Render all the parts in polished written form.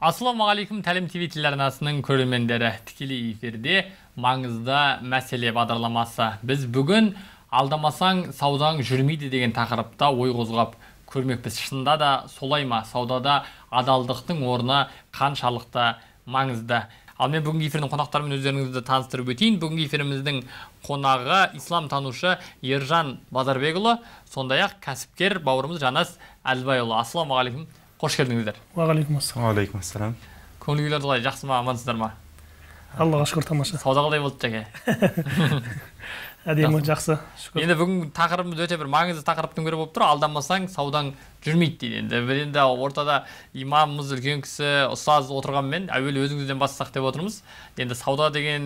Assalamu alaikum Təlim TV telekanalının görünmendere tikili ifirdi. Mağınızda mesele badarlaması. Biz bugün aldamasang savdan jürmeydi degen taqırıpta oy qozğap körmekpis. Şında da solayma savdada adaldıqtın orna qanşalıqta mağınızda. Al men bugünkü efirin qonaqtarmen özlerinizdi tanıştırıp öteyin. Bugünkü efirimizin qonağı İslam tanışı Erjan Bazarbegulı, sondayaq kəsipker bawrımız Janas Albayulı. Assalamu alaikum. Hoş geldinizler. Aleykümselam. Konuğular dolayı yaxşımı, amansızlarma? Allah'a şükür tamaşa. Savdağıday boldu jake. Ademi yaxşı. Şükür. Endi bugün taqırımız öte bir mağınızı taqırıptın göre boluptur. Aldanmasang savdan jürmeydi deydi. Endi ortada imamımız ülken kisi, ustaz oturgan men, öwel özüngüzden başsak dep oturmuz. Endi savda degen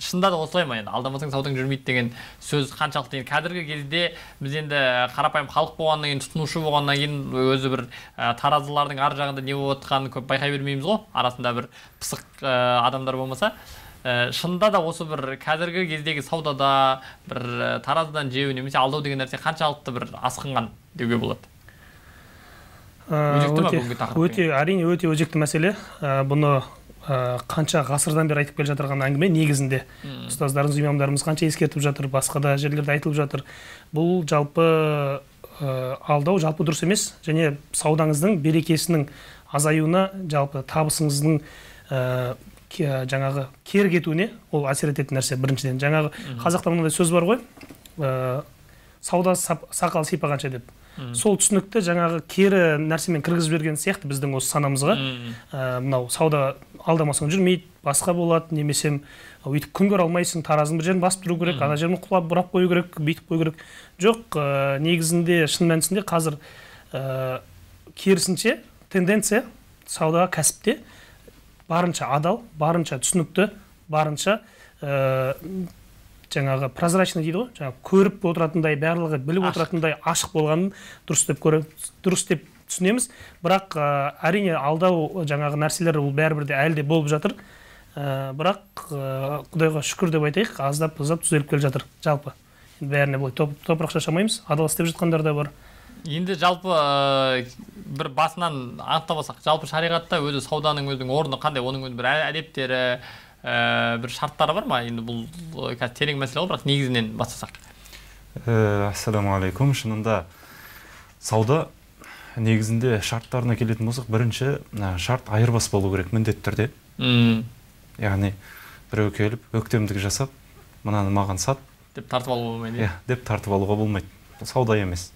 şında da osolayma endi. Aldanmasang savdan jürmeydi degen söz kançalık degen kadirgi кезде biz endi karapayım halk bolgandan keyin, tutunuşu bolgandan keyin özü bir tarazılardıñ ar jagında ne bolup atqanını köp baykay bermeymiz go. Arasında bir pısık adamlar bolmasa. Şında da osu bir kadirgi kezdegi savdada bir tarazıdan jew nemese aldau degen nerse kançalıkta bir asqıngan deuge bolat. Öte öjekti mesele. Bunu kança gasırdan beri aytıp kele jatarğan ängime negizinde ustazlarımız, imamlarımız kança eskertip jatır, başka da yerlerde aytılıp jatır. Bul jalpı aldau jalpı durus emes, jene savdañızdың berekesiniñ azayuına, jalpı tabısıñızdың жаңағы кер кетуіне ол әсер ететін нәрсе біріншіден. Жаңағы қазақта мынандай сөз бар ғой, сауда сақал сипағанша деп. Сол түсінікті жаңағы кері нәрсемен кіргізіп берген сияқты біздің осы санамызға. Мынау сауда алдамасаң жүрмейді, басқа болады, немесе өйтіп күн көре алмайсың, таразың бір жерін басып тұру керек, ана жерін құлап бұрап қою керек, бүйтіп қою керек. Жоқ, негізінде шын мәнісінде қазір керісінше тенденция сауда кәсіпте барынша адал, барынша түсінікті, барынша жаңағы прозрачный дейді ғой, жаңағы көріп отыратындай, барлығы біліп отыратындай ашық болғанын дұрыс деп түсінеміз. Бірақ әрине алдау жаңағы нәрселер ол бәрібір де әлі де болып жатыр. Бірақ Құдайға шүкір деп айтайық, аздап-аздап түзеліп келе жатыр жалпы. Бәріне болай топырақ шашамаймыз, адал істеп жатқандар да бар. Енді жалпы бір басынан анықтабасақ, жалпы шариғатта өзі сауданың өзінің орны қандай, оның өзі бір әдептері, бір шарттары бар ма? Енді бұл терең мәселе ғой, бірақ негізінен бастасақ. Ассаламу алейкум. Шынында сауда негізінде шарттарына келетін болсақ, бірінші шарт айырбас болу керек міндетті түрде. Яғни біреу келіп, өктемдік жасап, мынаны маған сат деп тартып алуға болмайды. Деп тартып алуға болмайды. Сауда емес.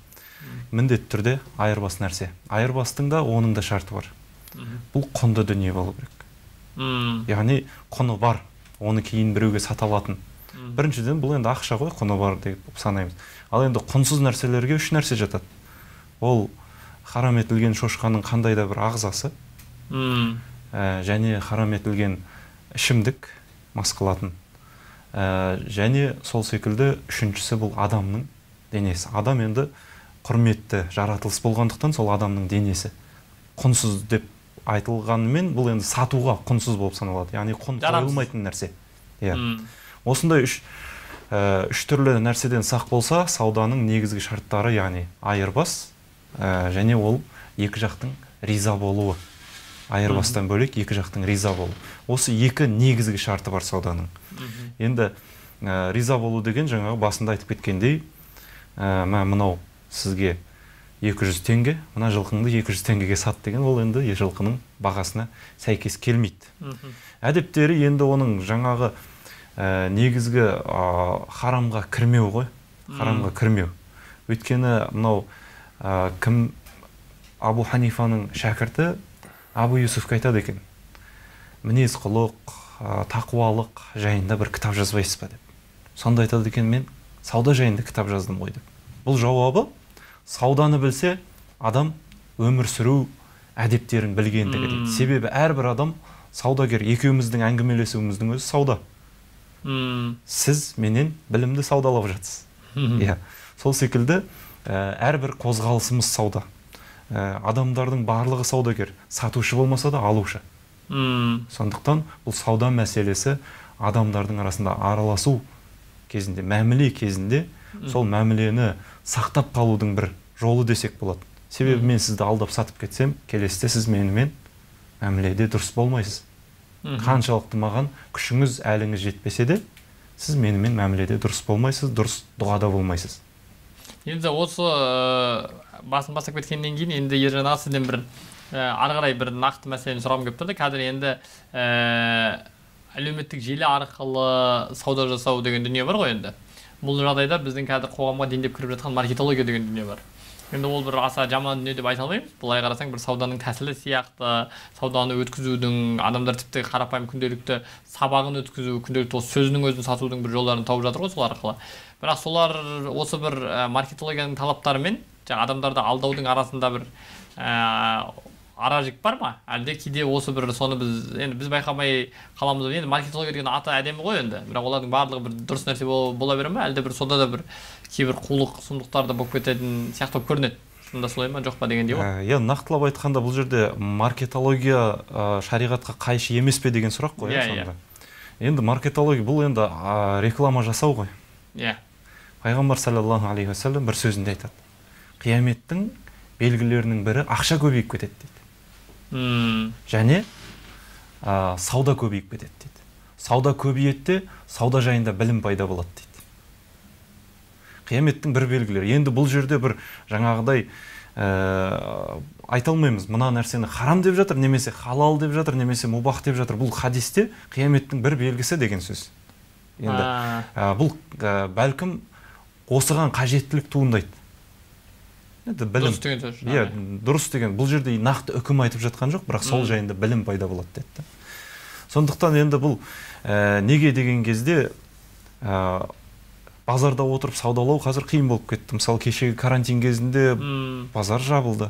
Міндет түрде айырбас нәрсе. Айырбастың да оның да шарты бар. Бұл құнды дүние болу керек. Яғни құны бар, оны кейін біреуге сата алатын. Біріншіден бұл енді ақша ғой, құны бар деп санаймыз. Ал енді құнсыз нәрселерге үш нәрсе жатады. Ол харам етілген шошқаның қандай да бір ағзасы, және харам етілген ішімдік мас қылатын. Және сол секілді үшіншісі бұл адамның денесі. Адам енді құрметті, жаратылыс болғандықтан сол адамның денесі құнсыз деп айтылғанымен бұл енді сатуға құнсыз болып саналады. Яғни құн қойылмайтын нәрсе. Осындай үш түрлі нәрседен сақ болса, сауданың негізгі шарттары, яғни айырбас, және ол екі жақтың риза болуы. Айырбастан бөлек екі жақтың риза болуы. Осы екі негізгі шарты бар сауданың. Енді риза болу деген жаңағы басында айтып кеткендей, мынау сізге 200 теңге, мына жылқыңды 200 теңгеге сат деген, ол енді жылқының бағасына сәйкес келмейді. Әдептері енді оның жаңағы негізгі харамға кірмеу ғой, харамға кірмеу. Өйткені мынау кім Абу Ханифаның шәкірті Абу Юсуфқа айтады екен. Мінез құлық, тақуалық жайында бір кітап жазбайсыз ба деп. Сонда айтады екен, мен сауда жайында кітап жаздым ғой деп. Бұл жауабы сауданы білсе, адам өмір сүру әдептерін білгендігі дейді. Себебі әрбір адам саудагер. Екеуміздің әңгімелесуіміздің өзі сауда. Сіз менен білімді саудалап жатсыз. Сол секілді әрбір қозғалысымыз сауда. Адамдардың барлығы саудагер. Сатушы болмаса да алушы. Сондықтан бұл сауда мәселесі адамдардың арасында араласу кезінде, мәміле кезінде сол мәмілені сақтап қалудың бір жолы десек болады. Себебі мен сізді алдап сатып кетсем, келесіде сіз менімен әміледе дұрыс болмайсыз. Қаншалықты маған күшіңіз, әліңіз жетпесе де, siz менімен мәміледе дұрыс болмайсыз, дұрыс дұғада болмайсыз. Енді осы басын басып кеткеннен кейін енді Ержан Асылден бір ары қарай бір нақты мәселені сұрағым келіп тұрды. Қазір енді әлеуметтік желі арқылы сауда жасау деген дүние бар ғой енді. Бұл жағдайда біздің қазір қоғамға дендеп кіріп жатқан маркетология деген дүние бар. Енді ол бір аса жаман дүние деп айта алмаймыз. Былай қарасаң бір сауданың тәсілі сияқты, сауданы өткізудің, адамдар тіпті қарапайым күнделікті сабағын өткізу, күнделікті сөзінің өзін сатудың бір жолдарын тауып жатыр ғой сол арқылы. Бірақ солар осы бір маркетологияның талаптары мен адамдарды алдаудың арасында бір аражік бар ма? Әлде кейде осы бір соны біз байқамай қаламыз. Енді маркетология деген аты әдемі ғой енді. Бірақ олардың барлығы бір дұрыс нәрсе бола бере ме? Әлде бір сонда да бір кейбір қулық сұмдықтарды болып кететін сияқты көрінеді. Шында солай ма, жоқ па дегендей ғой. Иә, нақтылап айтқанда бұл жерде маркетология шариғатқа қайшы емес пе деген сұрақ қой сонда. Енді маркетология бұл енді реклама жасау ғой. Иә. Пайғамбар саллаллаху алейхи ва саллям бір сөзінде айтады. Қияметтің белгілерінің бірі ақша көбейіп кетеді дейді. Және сауда көбейіп кетеді дейді. Сауда көбейетте, сауда жайында білім пайда болады дейді. Қияметтің бір белгілері. Енді бұл жерде бір жаңағыдай айта алмаймыз, мына нәрсені харам деп жатыр, немесе халал деп жатыр, немесе мубах деп жатыр. Бұл хадисте қияметтің бір белгісі деген сөз. Енді бұл бәлкім осыған қажеттілік туындайды. Дұрыс деген сөз. Иә, дұрыс деген. Бұл жерде нақты үкім айтып жатқан жоқ, бірақ сол жайында білім пайда болады деді. Сондықтан енді бұл неге деген кезде базарда отырып саудалау қазір қиын болып кетті. Мысалы, кешегі карантин кезінде базар жабылды.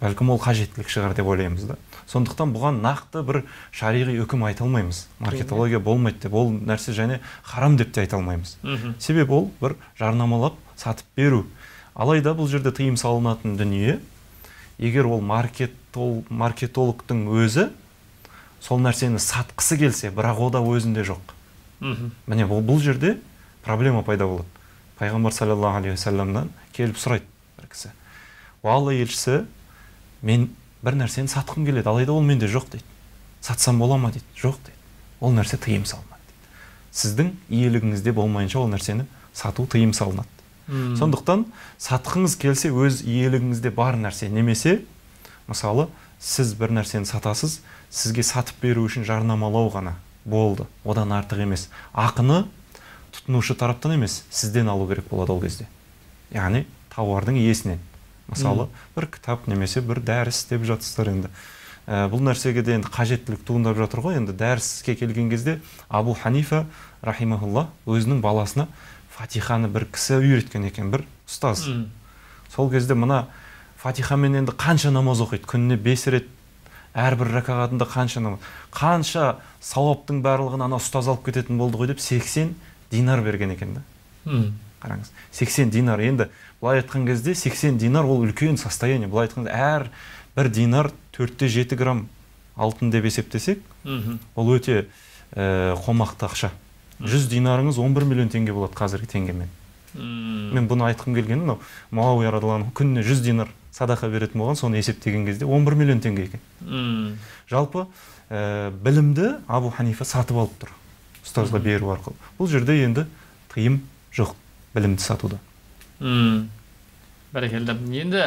Бәлкім ол қажеттілік шығар деп ойлаймыз да. Сондықтан бұған нақты бір шариғи үкім айта алмаймыз. Маркетология болмайды деп, ол нәрсе және харам деп те айта алмаймыз. Себеп ол бір жарнамалап сатып беру. Алайда бұл жерде тыйым салынатын дүние, егер ол маркетологтың өзі сол нәрсені сатқысы келсе, бірақ ода өзінде жоқ. Міне, бұл жерде проблема пайда болады. Пайғамбар саллаллаху алейхи вассаламнан келіп сұрайды бір кісі. Алла елшісі, мен бір нәрсені сатқым келеді, алайда ол менде жоқ дейді. Сатсам бола ма дейді, жоқ дейді. Ол нәрсе тыйым салынады дейді. Сіздің иелігіңізде болмайынша ол нәрсені сату тыйым салынады. Сондықтан сатқыңыз келсе, өз иелігіңізде бар нәрсе, немесе мысалы сіз бір нәрсені сатасыз, сізге сатып беру үшін жарнамалау ғана болды, одан артық емес. Ақыны тұтынушы тараптан емес, сізден алу керек болады ол кезде, яғни тауардың иесінен. Мысалы бір кітап немесе бір дәріс деп жатсыздар енді. Бұл нәрсеге де енді қажеттілік туындап жатыр ғой. Енді дәріске келген кезде Абу Ханифа рахимахулла өзінің баласына Фатиханы бір кісі үйреткен екен, бір ұстаз. Сол кезде мына Фатихамен енді қанша намаз оқиды, күніне 5 рет, әрбір ракағатында қанша намаз, қанша сауаптың барлығын ана ұстаз алып кететін болды ғой деп 80 динар берген екен да. Қараңыз, 80 динар. Енді былай айтқан кезде 80 динар ол үлкен состояние. Былай айтқан әр бір динар 4-7 грамм алтын деп есептесек, ол өте қомақты ақша. 100 динарыңыз 11 миллион теңге болады қазіргі теңгемен. Мен бұны айтқым келгені, Мауауи радиаллаһу анһу күніне 100 динар садақа беретін болған, соны есептеген кезде 11 миллион теңге екен. Жалпы білімді Абу Ханифа сатып алып тұр, ұстазға беру арқылы. Бұл жерде енді тыйым жоқ білімді сатуда. Бәрекелді. Енді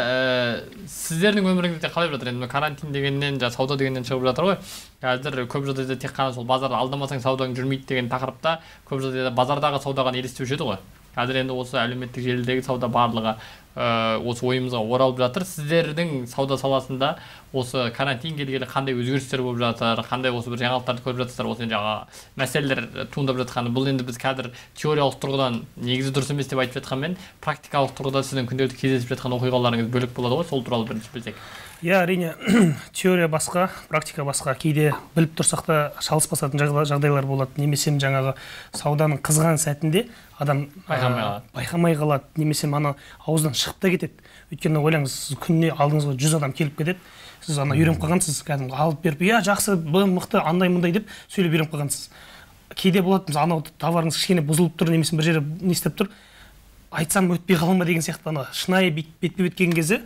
сіздердің өміріңізде қалай жатыр? Енді карантин дегеннен, сауда дегеннен шығып жатыр ғой. Қазір көп жағдайда тек қана сол базарды алдамасаң саудаң жүрмейді деген тақырыпта көп жағдайда базардағы саудаға елестеуші еді ғой. Қазір енді осы әлеуметтік желідегі сауда барлығы осы ойымызға оралып жатыр. Сіздердің сауда саласында осы карантин келгелі қандай өзгерістер болып жатыр, қандай осы бір жаңалықтарды көріп жатсыздар, осы жаңағы мәселелер туындап жатқаны? Бұл енді біз қазір теориялық тұрғыдан негізі дұрыс емес деп айтып жатқанмен, практикалық тұрғыда сіздің күнделікті кездесіп жатқан оқиғаларыңыз бөлек болады ғой, сол туралы бірінші білсек. Иә, әрине, теория басқа, практика басқа. Кейде біліп тұрсақ та шалыспасатын жағдайлар болады, немесе жаңағы сауданың қызған сәтінде адам байқамай қалады, немесе ана ауыздан шығып та кетеді. Өйткені ойлаңыз, сіз күніне алдыңызға 100 адам келіп кетеді, сіз ана үйреніп қалғансыз, кәдімгі алып беріп, иә, жақсы, мықты, андай мындай деп сөйлеп үйреніп қалғансыз. Кейде болады, анау товарыңыз кішкене бұзылып тұр, немесе бір жері не істеп тұр, айтсам өтпей қала ма деген сияқты, ана шынайы бетпе-бет келген кезде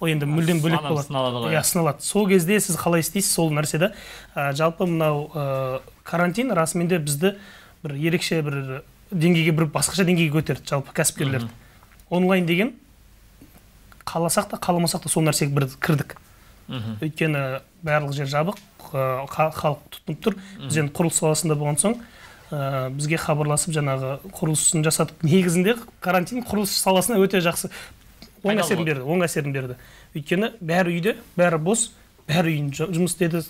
O endi müldüm bölük bo'ladi. Ya sınaladi. Sol кезде siz qalay isteysiz sol narsa жалпы мынау карантин расминде бизди бир ерекше бир деңгейге бир басқаша деңгейге көтерді жалпы кәсіпкерлерді. Онлайн деген қаласақ та қаламасақ та сол нәрсеге бір кірдік. Өйткені барлық жер жабық, халық тұтынып тұр. Біз енді құрылыс саласында болған соң бізге хабарласып жаңағы құрылысын жасадық. Негізінде карантин құрылыс саласына өте жақсы оң әсерін берді. Өйткені бәрі үйде, бәрі бос, бәрі үйін жұмыс істеді.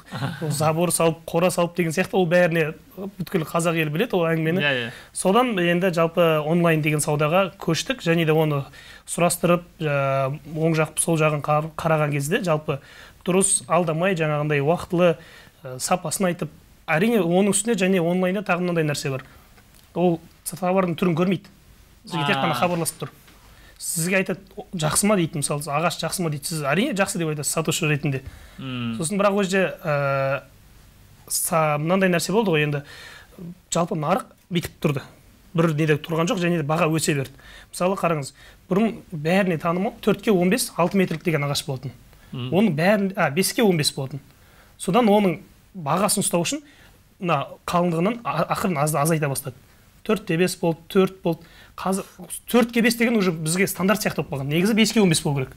Забор салып, қора салып деген сияқты ол бәріне бүткіл қазақ елі біледі ол әңгімені. Содан енді жалпы онлайн деген саудаға көштік және де оны сұрастырып, оң жақ сол жағын қараған кезде жалпы дұрыс алдамай жаңағындай уақытлы сапасын айтып, әрине оның үстіне және онлайнда тағы мынандай нәрсе бар. Ол товардың түрін көрмейді. Сізге тек қана хабарласып тұр. Сізге айтады, жақсы ма дейді, мысалы, ағаш жақсы ма дейді. Сіз әрине жақсы деп айтасыз сатушы ретінде. Сосын бірақ өзде мынандай нәрсе болды ғой енді. Жалпы нарық бітіп тұрды. Бір неде тұрған жоқ, және де баға өсе берді. Мысалы, қараңыз, бұрын бәріне танымал 4x15, 6 метрлік деген ағаш болатын. Оның бәрін, 5x15 болатын. Содан оның бағасын ұстау үшін қалыңдығынан ақырын азайта бастады. 4x5 болды, 4 болды. 4x5 деген уже бізге стандарт сияқты болған. Негізі 5x15 болу керек.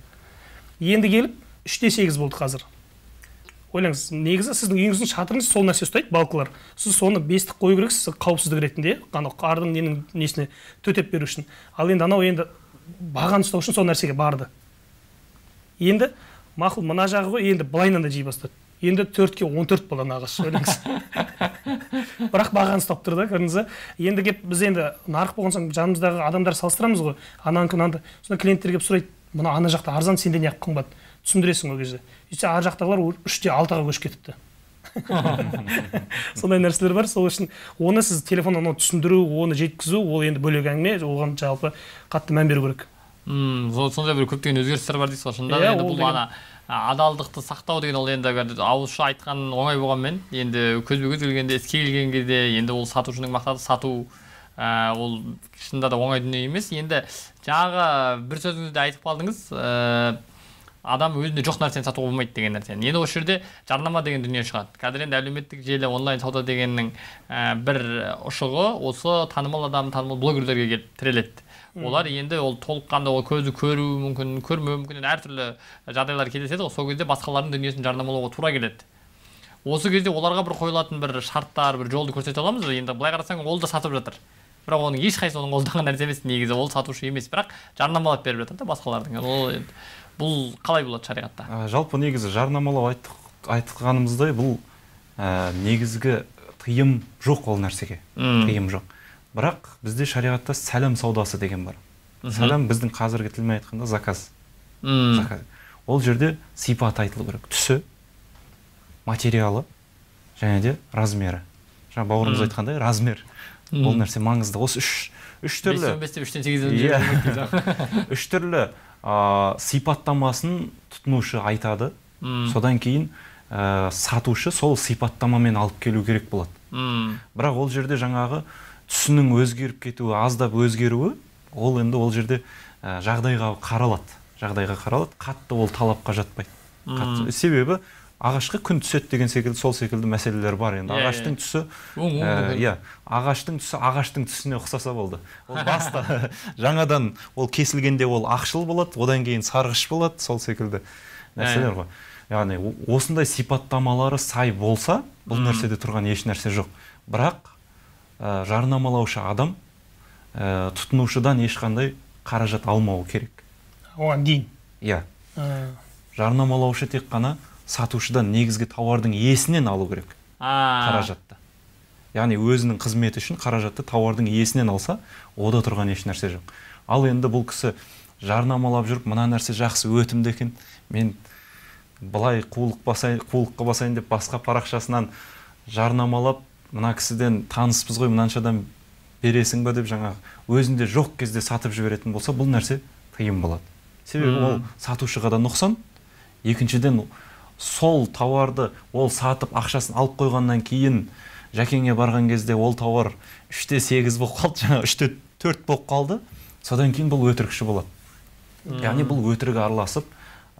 Енді келіп 3x8 болды қазір. Ойлаңыз, негізі сіздің үйіңіздің шатырыңыз сол нәрсе ұстайды балкалар. Сіз соны 5-ті қою керексіз қауіпсіздік ретінде, қардың несіне төтеп беру үшін. Ал енді анау енді бағаны ұстау үшін сол нәрсеге барды. Енді мақұл мына жағы ғой, енді былайынан да жей бастады. Енді 4x14 болған ағаш, өлеңіз. Бірақ бағаны ұстап тұрды, көріңізі. Енді кеп, біз енді нарық болған соң, жанымыздағы адамдар салыстырамыз ғой, ананы-күнанды. Сонда клиенттер кеп сұрайды, мұна ана жақта арзан сенден яқы қымбат. Түсіндіресің ол кезде. Үйсе, ар жақтағылар 3x6-ға көш кетіпті. Сондай нәрселер бар, сол үшін оны сіз телефоннан түсіндіру, оны жеткізу, ол енді бөлек әңгіме, оған жалпы қатты мән беру керек. Сонда бір көптеген өзгерістер бар дейсіз ғой, шында енді бұл ана адалдықты сақтау деген ол енді ауызша айтқан оңай болғанмен енді көзбе-көз келгенде іске келген кезде енді ол сатушының мақсаты сату ол шынында да оңай дүние емес. Енді жаңағы бір сөзіңізді айтып қалдыңыз, адам өзінде жоқ нәрсені сатуға болмайды деген нәрсені. Енді осы жерде жарнама деген дүние шығады. Қазір енді әлеуметтік желі, онлайн сауда дегеннің бір ұшығы осы танымал адам, танымал блогерлерге келіп тіреледі. Олар енді ол толыққанда ол көзі көру мүмкін, көрмеу мүмкін, әртүрлі жағдайлар кездеседі. Сол кезде басқалардың дүниесін жарнамалауға тура келеді. Осы кезде оларға бір қойылатын бір шарттар, бір жолды көрсете аламыз. Енді былай қарасаң, ол да сатып жатыр. Бірақ оның ешқайсысы оның қолдағы нәрсе емес, негізі ол сатушы емес, бірақ жарнамалап беріп жатыр да басқалардың. Бұл қалай болады шариғатта? Жалпы негізі жарнамалау айтқанымыздай, бұл негізгі тыйым жоқ ол нәрсеге. Тыйым жоқ. Бірақ бізде шариғатта сәлем саудасы деген бар. Сәлем біздің қазіргі тілмен айтқанда заказ. Ол жерде сипат айтылу керек. Түсі, материалы және де размері. Жаңа бауырымыз айтқандай размер. Ол нәрсе маңызды. Осы үш түрлі. 5-15-3-8-3 түрлі сипаттамасын тұтынушы айтады. Содан кейін сатушы сол сипаттамамен алып келу керек болады. Бірақ ол жерде жаңағы түсінің өзгеріп кетуі, аздап өзгеруі, ол енді ол жерде жағдайға қаралады, қатты ол талапқа жатпайды. Себебі ағашқа күн түсет деген секілді, сол секілді мәселелер бар енді. Ағаштың түсі ағаштың түсіне ұқсаса болды. Ол баста жаңадан ол кесілгенде ол ақшыл болады, одан кейін сарғыш болады, сол секілді нәрселер ғой. Яғни осындай сипаттамалары сай болса, бұл нәрседе тұрған еш нәрсе жоқ. Бірақ жарнамалаушы адам тұтынушыдан ешқандай қаражат алмауы керек. Оған дейін? Иә. Жарнамалаушы тек қана сатушыдан негізгі тауардың иесінен алу керек қаражатты. Яғни өзінің қызметі үшін қаражатты тауардың иесінен алса, ода тұрған еш нәрсе жоқ. Ал енді бұл кісі жарнамалап жүріп, мына нәрсе жақсы өтімді екен, мен былай қулыққа басайын деп басқа парақшасынан жарнамалап, мына кісіден таныспыз ғой, мынаншадан бересің ба деп жаңағы өзінде жоқ кезде сатып жіберетін болса, бұл нәрсе тыйым болады. Себебі ол сатушыға да нұқсан, екіншіден сол тауарды ол сатып ақшасын алып қойғаннан кейін жәкеңе барған кезде ол тауар 3x8 болып қалды, жаңағы 3x4 болып қалды, содан кейін бұл өтірікші болады. Яғни бұл өтірік араласып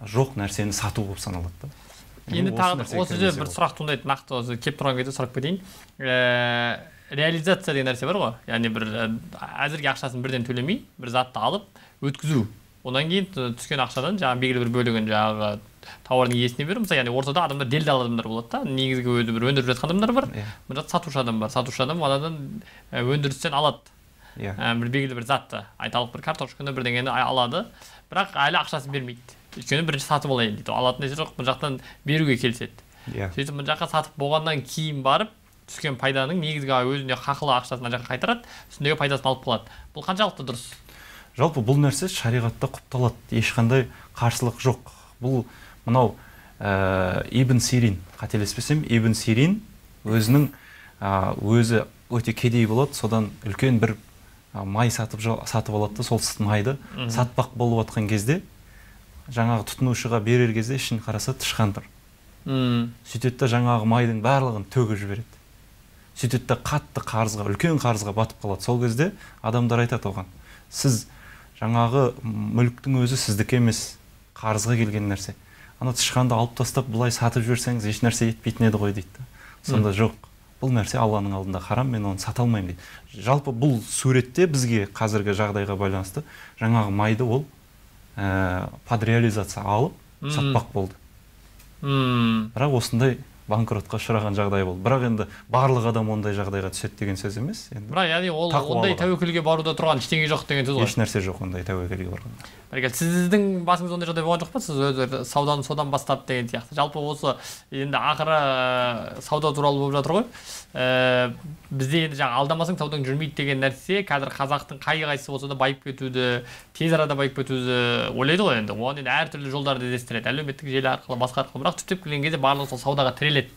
жоқ нәрсені сату болып саналады. Енді тағы осы жерде бір сұрақ туындайды, нақты осы кеп тұрған кезде сұрақ берейін. Реализация деген нәрсе бар ғой, яғни бір әзірге ақшасын бірден төлемей, бір затты алып, өткізу. Одан кейін түскен ақшадан жаңағы белгілі бір бөлігін жаңағы тауардың иесіне беру. Мысалы, яғни ортада адамдар делдал адамдар болады да, негізгі өзі бір өндіріп жатқан адамдар бар, мына сатушы адам бар, сатушы адам одан өндірістен алады. Бір белгілі бір затты, айталық бір картошканы бірдеңені алады, бірақ әлі ақшасын бермейді. Өйткені бірінші сатып алайын дейді, алатын нәрсе жоқ, бұл жақтан беруге келіседі. Сөйтіп бұл жаққа сатып болғаннан кейін барып, түскен пайданың негізгі өзіне хақылы ақшасын ана жаққа қайтарады, үстіндегі пайдасын алып қалады. Бұл қаншалықты дұрыс? Жалпы бұл нәрсе шариғатта құпталады, ешқандай қарсылық жоқ. Бұл мынау Ибн Сирин, қателеспесем, Ибн Сирин өзінің өзі өте кедей болады, содан үлкен бір май сатып алады, сол майды сатпақ болып жатқан кезде жаңағы тұтынушыға берер кезде ішін қараса тышқандыр. Сөйтеді жаңағы майдың барлығын төгіп жібереді. Сөйтеді қатты қарызға, үлкен қарызға батып қалады. Сол кезде адамдар айтады оған: сіз жаңағы мүліктің өзі сіздікі емес, қарызға келген нәрсе. Ана тышқанды алып тастап бұлай сатып жіберсеңіз еш нәрсе етпейтін еді ғой дейді. Сонда жоқ, бұл нәрсе Алланың алдында харам, мен оны сата алмаймын дейді. Жалпы бұл суретте бізге қазіргі жағдайға байланысты жаңағы майды ол подреализация алып, сатпақ болды. Бірақ осындай банкротқа ұшыраған жағдай болды. Бірақ енді барлық адам ондай жағдайға түседі деген сөз емес. Бірақ яғни ол ондай тәуекелге баруда тұрған ештеңе жоқ деген сөз ғой. Еш нәрсе жоқ ондай тәуекелге барғанда. Бәрекелді. Сіздің басыңыз ондай жағдай болған жоқ па? Сіз өзі саудан бастап деген сияқты. Жалпы осы енді ақыры сауда туралы болып жатыр ғой. Бізде енді жаңа алдамасаң саудаң жүрмейді деген нәрсе қазір қазақтың қай-қайсысы болса да байып кетуді, тез арада байып кетуді ойлайды ғой енді. Оған енді әртүрлі жолдарды іздестіреді. Әлеуметтік желі арқылы, басқа арқылы. Бірақ түптеп келген кезде барлығы сол саудаға тіреледі.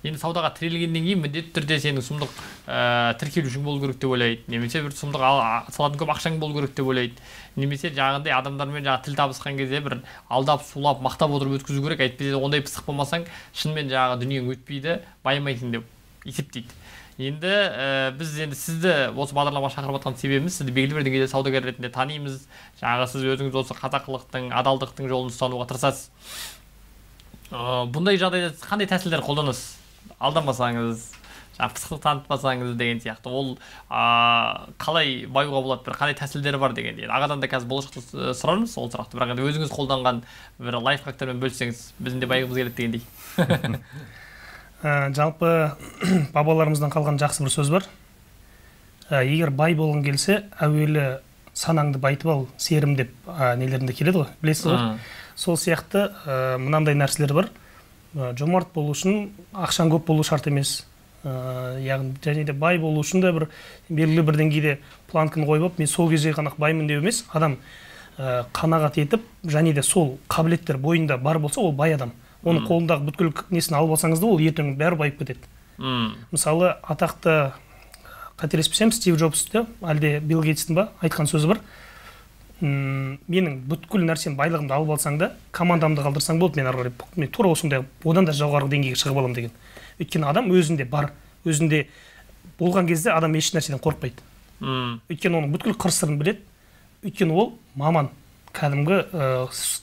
Енді саудаға тірелгеннен кейін міндетті түрде сенің сұмдық тіркелушің болу керек деп ойлайды, немесе бір сұмдық салатын көп ақшаң болу керек деп ойлайды, немесе жаңағындай адамдармен жаңағы тіл табысқан кезде бір алдап сулап мақтап отырып өткізу керек, әйтпесе ондай пысық болмасаң шынымен жаңағы дүниең өтпейді, байымайтын деп есептейді. Енді біз енді сізді осы бағдарлама шақырып жатқан себебіміз, сізді белгілі бір деңгейде саудагер ретінде танимыз, жаңағы сіз өзіңіз осы қазақылықтың, адалдықтың жолын ұстануға тырысасыз. Бұндай жағдайда қандай тәсілдер қолданасыз? Алданбасаңыз, пысықтық танытпасаңыз деген сияқты. Ол қалай баюға болады, бір қандай тәсілдері бар деген. Ағадан да қазір болашақты сұрармыз ол сұрақты, бірақ енді өзіңіз қолданған бір лайфхактармен бөліссеңіз, біздің де байығымыз келеді дегендей. Жалпы бабаларымыздан қалған жақсы бір сөз бар. Егер бай болғың келсе, әуелі санаңды байтып ал, серім деп нелерінде келеді ғой, білесіз ғой. Сол сияқты мынандай нәрселер бар. Жомарт болу үшін ақшаң көп болу шарт емес. Және де бай болу үшін де бір белгілі бір деңгейде планкін қойып, мен сол кезде ғана баймын деп емес, адам қанағат етіп, және де сол қабілеттер бойында бар болса, ол бай адам. Оны қолындағы бүткіл несін алып алсаңыз да, ол ертең бәрі байып кетеді. Мысалы, атақты қателеспесем, Стив Джобсты, әлде Билл Гейтстің ба, айтқан сөзі бар. Менің бүткіл нәрсем байлығымды алып алсаң да, командамды қалдырсаң болды, мен арғыр мен тура осындай одан да жоғары деңгейге шығып аламын деген. Өйткені адам өзінде бар, өзінде болған кезде адам еш нәрседен қорқпайды. Өйткені оның бүткіл қыр-сырын біледі. Өйткені ол маман, кәдімгі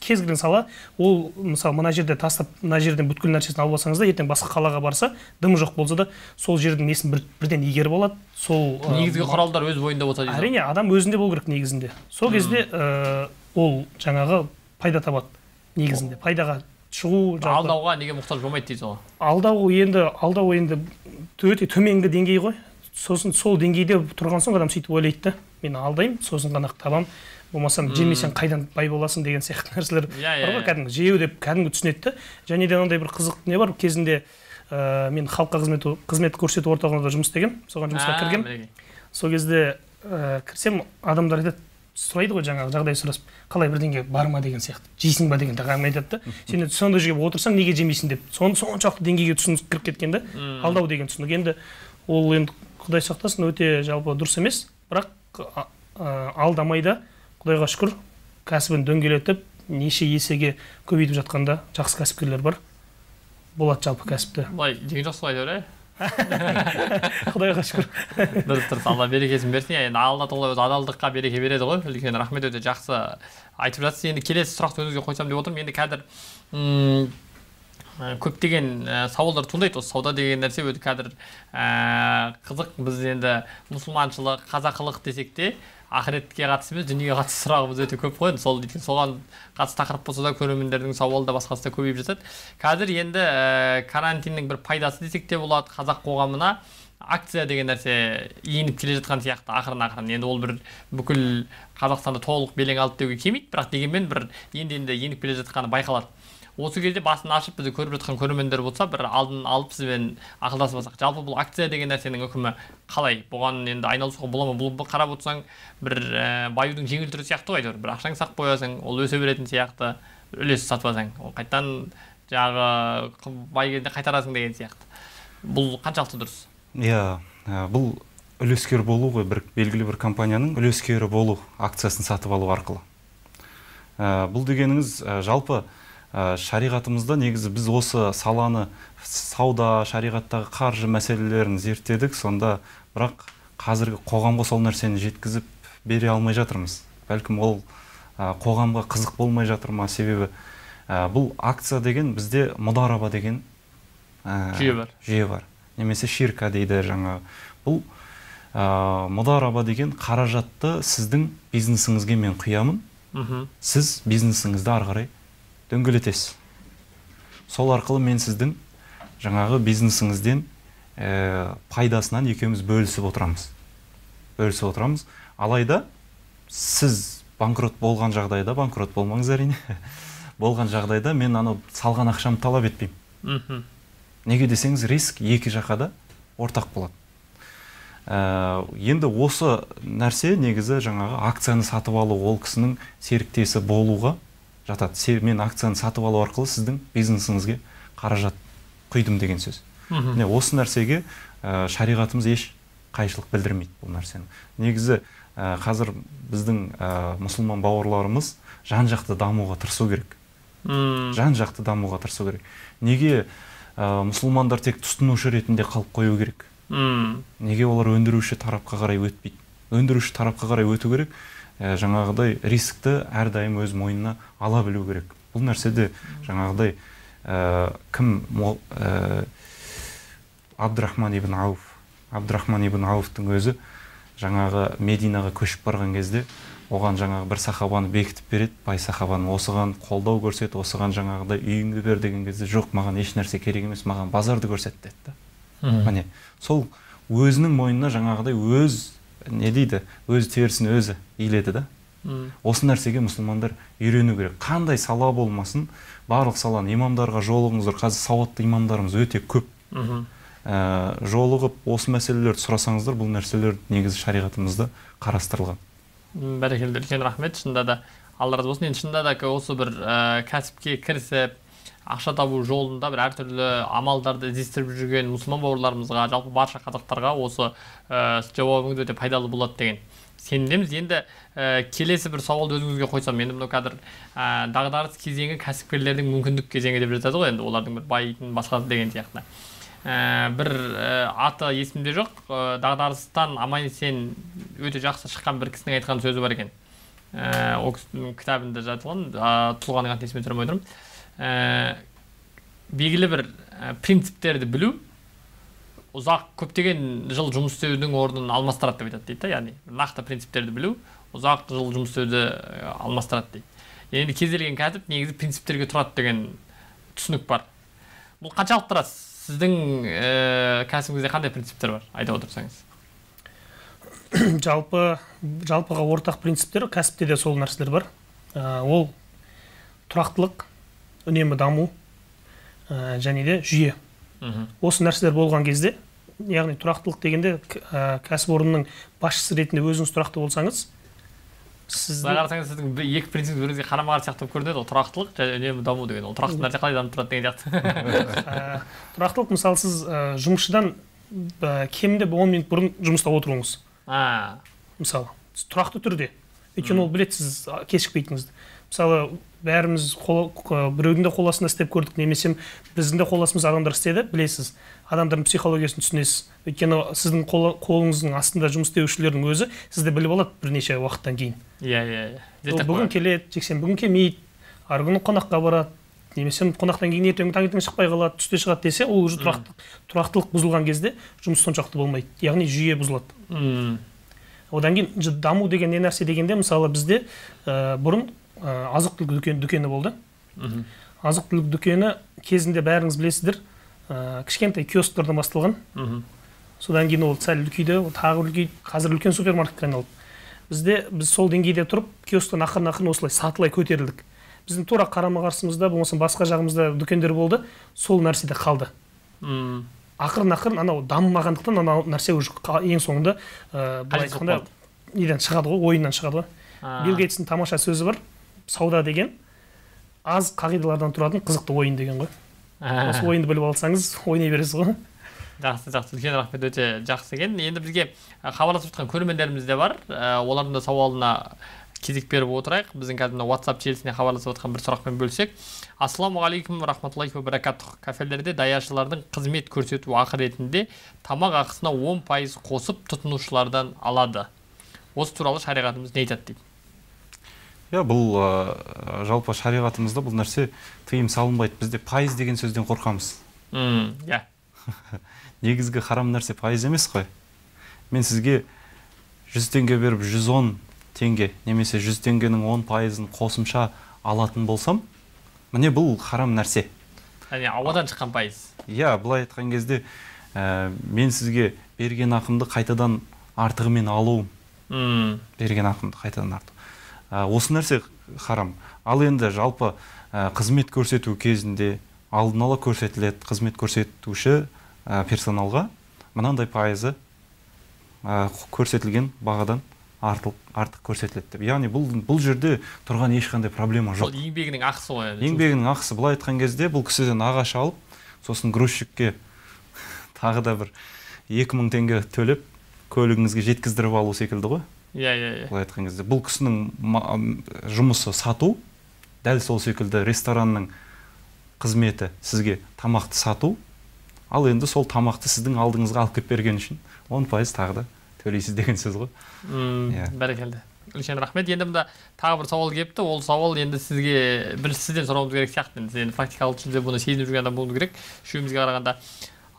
кез келген сала, ол мысалы мына жерде тастап, мына жерден бүткіл нәрсесін алып алсаңыз да, ертең басқа қалаға барса, дымы жоқ болса да, сол жердің несін бірден игеріп алады. Сол негізгі құралдар өз бойында болса дейді. Әрине, адам өзінде болу керек негізінде. Сол кезде ол жаңағы пайда табады негізінде. Пайдаға шығу, алдауға неге мұқтаж болмайды дейді ғой. Алдау енді өте төменгі деңгей ғой. Сосын сол деңгейде тұрған соң адам сөйтіп ойлайды, мен алдаймын, сосын ғана табам. Болмасам, жемесең қайдан бай боласың деген сияқты нәрселер бар ғой, кәдімгі жеу деп кәдімгі түсінеді. Және де ондай бір қызық не бар, кезінде мен халыққа қызмет көрсету орталығында жұмыс істеген, соған жұмысқа кірген. Сол кезде кірсем, адамдар айтады, сұрайды ғой жаңағы жағдай сұрасып, қалай бірдеңе бар ма деген сияқты, жейсің ба деген тағам айтады да. Сен сонда жүріп отырсаң неге жемейсің деп, соншалықты деңгейге түсінік кіріп кеткенде, алдау деген түсінік. Енді ол енді Құдай сақтасын, өте жалпы дұрыс емес, бірақ алдамайда Құдайға шүкір, кәсібін дөңгелетіп, неше есеге көбейтіп жатқанда жақсы кәсіпкерлер бар. Болады жалпы кәсіпті. Былай деген жақсы айтып Xudoyga shukr. Durib Allah bereketini versin. Yani Allah Taala öz adallıkka bereke beredi qoy. Ulkan rahmet öte жақсы айтып жатсыз. Endi келесі сұрақты өзіңізге қойсам деп отырмын. Endi қазір көптеген сауалдар туындайды. Осы сауда деген нәрсе өте қазір қызық. Біз енді мұсылманшылық, қазақылық десек те, ақыретке қатысы емес, дүниеге қатысты сұрағымыз өте көп қой. Сол дейтін соған қатысты тақырып болса да көрермендердің сауалы да басқасы да көбейіп жатады. Қазір енді карантиннің бір пайдасы десек те болады, қазақ қоғамына акция деген нәрсе еніп келе жатқан сияқты ақырын-ақырын. Енді ол бір бүкіл Қазақстанда толық белең алып деуге келмейді, бірақ дегенмен бір енді еніп келе жатқаны байқалады. Осы кезде басын ашып бізді көріп жатқан көрермендер болса, бір алдын алып сізбен ақылдасып алсақ, жалпы бұл акция деген нәрсенің үкімі қалай? Бұған енді айналысуға бола ма? Бұл қарап отырсаң, бір баюдың жеңіл түрі сияқты ғой әйтеуір. Бір ақшаң сақ қоясың, ол өсе беретін сияқты, үлес сатып алсаң, ол қайтадан жағы байгенде қайтарасың деген сияқты. Бұл қаншалықты дұрыс? Иә, бұл үлескер болу ғой, бір белгілі бір компанияның үлескері болу акциясын сатып алу арқылы. Бұл дегеніңіз жалпы шариғатымызда негізі біз осы саланы, сауда, шариғаттағы қаржы мәселелерін зерттедік, сонда бірақ қазіргі қоғамға сол нәрсені жеткізіп бере алмай жатырмыз. Бәлкім ол қоғамға қызық болмай жатыр ма? Себебі бұл акция деген бізде мұдараба деген жүйе бар. Немесе ширка дейді жаңа. Бұл мұдараба деген қаражатты сіздің бизнесіңізге мен құямын. Сіз бизнесіңізді ары қарай дөңгелетесіз. Сол арқылы мен сіздің жаңағы бизнесіңізден пайдасынан екеуміз бөлісіп отырамыз. Алайда сіз банкрот болмаңыз әрине. Болған жағдайда мен ана салған ақшамды талап етпеймін. Неге десеңіз, риск екі жаққа да ортақ болады. Енді осы нәрсе негізі жаңағы акцияны сатып алу, ол кісінің серіктесі болуға жатады. Мен акцияны сатып алу арқылы сіздің бизнесіңізге қаражат құйдым деген сөз. Осы нәрсеге шариғатымыз еш қайшылық білдірмейді бұл нәрсені. Негізі қазір біздің мұсылман бауырларымыз жан-жақты дамуға тырысу керек. Неге мұсылмандар тек тұтынушы ретінде қалып қою керек? Неге олар өндіруші тарапқа қарай өтпейді? Өндіруші тарапқа қарай өту керек. Жаңағыдай рискті әрдайым өз мойнына ала білу керек. Бұл нәрседе жаңағыдай Абдурахман ибн Ауфтың өзі жаңағы Мединаға көшіп барған кезде оған жаңағы бір сахабаны бекітіп береді, бай сахабаны, осыған қолдау көрсет, осыған жаңағыдай үйіңді бер деген кезде, жоқ, маған еш нәрсе керек емес, маған базарды көрсет деді. Міне, сол өзінің мойнына жаңағыдай өз терісін өзі иледі да. Осы нәрсеге мұсылмандар үйрену керек. Қандай сала болмасын, барлық саланы имамдарға жолығыңыздар. Қазір сауатты имамдарымыз өте көп. Жолығып осы мәселелерді сұрасаңыздар, бұл нәрселер негізі шариғатымызда қарастырылған. Бәрекелді, үлкен рахмет. Шында да алла разы болсын. Енді шында да осы бір кәсіпке кірісіп ақша табу жолында бір әртүрлі амалдарды іздестіріп жүрген мұсылман бауырларымызға, жалпы барша қазақтарға осы жауабыңыз өте пайдалы болады деген сенімдеміз. Енді келесі бір сауалды өзіңізге қойсам, енді мына қазір дағдарыс кезеңі кәсіпкерлердің мүмкіндік кезеңі деп жатады ғой, енді олардың бір байитын басқасы деген сияқты. Бір аты есімде жоқ, дағдарыстан аман есен өте жақсы шыққан бір кісінің айтқан сөзі бар екен. Ол кісінің кітабында жазылған, тұлғаның атын есіме түсіре алмай тұрмын. Белгілі бір принциптерді білу ұзақ көптеген жыл жұмыс істеудің орнын алмастырады деп айтады дейді. Яғни нақты принциптерді білу ұзақ жыл жұмыс істеуді алмастырады дейді. Енді кез келген кәсіп негізі принциптерге тұрады деген түсінік бар. Бұл қаншалықты рас? Сіздің кәсібіңізде қандай принциптер бар? Айта отырсаңыз. Жалпыға ортақ принциптер, кәсіпте де сол нәрселер бар. Ол тұрақтылық, үнемі даму және де жүйе. Осы нәрселер болған кезде, яғни тұрақтылық дегенде кәсіпорынның басшысы ретінде өзіңіз тұрақты болсаңыз, сіздің екі принцип біріңізге қарама-қарсы сияқты көрінеді, ол тұрақтылық және үнемі даму деген. Ол тұрақты нәрсе қалай дамып тұрады деген сияқты. Тұрақтылық, мысалы, сіз жұмысшыдан кемінде 10 минут бұрын жұмыста отыруыңыз. Мысалы, тұрақты түрде. Өйткені ол біледі сіз кешікпейтініңізді. мысалы бәріміз біреудің де қоласын істеп көрдік, немесе біздің де қоласымыз адамдар істеді, білесіз. Адамдардың психологиясын түсінесіз. Өйткені сіздің қолыңыздың астында жұмыс істеушілердің өзі сізді біліп алады бірнеше уақыттан кейін. Бүгін келеді, жексен бүгін келмейді, арғы күні қонаққа барады, немесе қонақтан кейін ертең таңертең шықпай қалады, түсте шығады десе, ол уже тұрақтылық бұзылған кезде жұмыс соншақты болмайды. Яғни жүйе бұзылады. Одан кейін даму деген не нәрсе дегенде, мысалы бізде бұрын азық-түлік дүкені болды. Азық-түлік дүкені кезінде бәріңіз білесіздер, кішкентай киосктардан басталған. Содан кейін ол сәл үлкейді, тағы үлкейді, қазір үлкен супермаркетке айналды. Бізде біз сол деңгейде тұрып, киосктан ақырын-ақырын осылай сатылай көтерілдік. Біздің тура қарама-қарсымызда, болмаса басқа жағымызда дүкендер болды, сол нәрсе де қалды. Ақырын-ақырын анау дамымағандықтан анау нәрсе ең соңында неден шығады ғой, ойыннан шығады ғой. Билл Гейтстің тамаша сөзі бар, сауда деген аз қағидалардан тұратын қызықты ойын деген ғой. Осы ойынды біліп алсаңыз, ойнай бересіз ғой. Жақсы, жақсы, үлкен рахмет, өте жақсы екен. Енді бізге хабарласып жатқан көрермендеріміз де бар. Олардың да сауалына кезек беріп отырайық. Біздің қазір WhatsApp желісіне хабарласып жатқан бір сұрақпен бөлсек. Ассалаумағалейкум рахматуллахи ва баракатух. Кафелерде даяшылардың қызмет көрсету ақы ретінде тамақ ақысына 10% қосып тұтынушылардан алады. Осы туралы шариғатымыз не айтады дейді? Бұл жалпы шариғатымызда бұл нәрсе тыйым салынбайды. Бізде пайыз деген сөзден қорқамыз. Негізгі харам нәрсе пайыз емес қой. Мен сізге 100 теңге беріп 110 теңге, немесе 100 теңгенің 10%-ын қосымша алатын болсам, міне бұл харам нәрсе. Яғни ауадан шыққан пайыз. Былай айтқан кезде мен сізге берген ақымды қайтадан артығымен алуым. Осы нәрсе харам. Ал енді жалпы қызмет көрсету кезінде алдын ала көрсетіледі қызмет көрсетуші персоналға мынандай пайызы көрсетілген бағадан артық көрсетіледі. Яғни бұл жерде тұрған ешқандай проблема жоқ. Бұл еңбегінің ақысы ғой. Еңбегінің ақысы. Былай айтқан кезде бұл кісіден ағаш алып, сосын грузчикке тағы да бір 2000 теңге төлеп көлігіңізге жеткіздіріп алу секілді ғой. Бұл айтқан кезде бұл кісінің жұмысы сату, дәл сол секілді ресторанның қызметі сізге тамақты сату, ал енді сол тамақты сіздің алдыңызға алып кеп берген үшін 10% тағы да төлейсіз деген сөз ғой. Бәрекелді. Үлкен рахмет. Енді мұнда тағы бір сауал келіпті. Ол сауал енді сізге сізден сұрауымыз керек сияқты. Енді практикалық түрде бұны сезініп жүрген адам болу керек. Үшеумізге қарағанда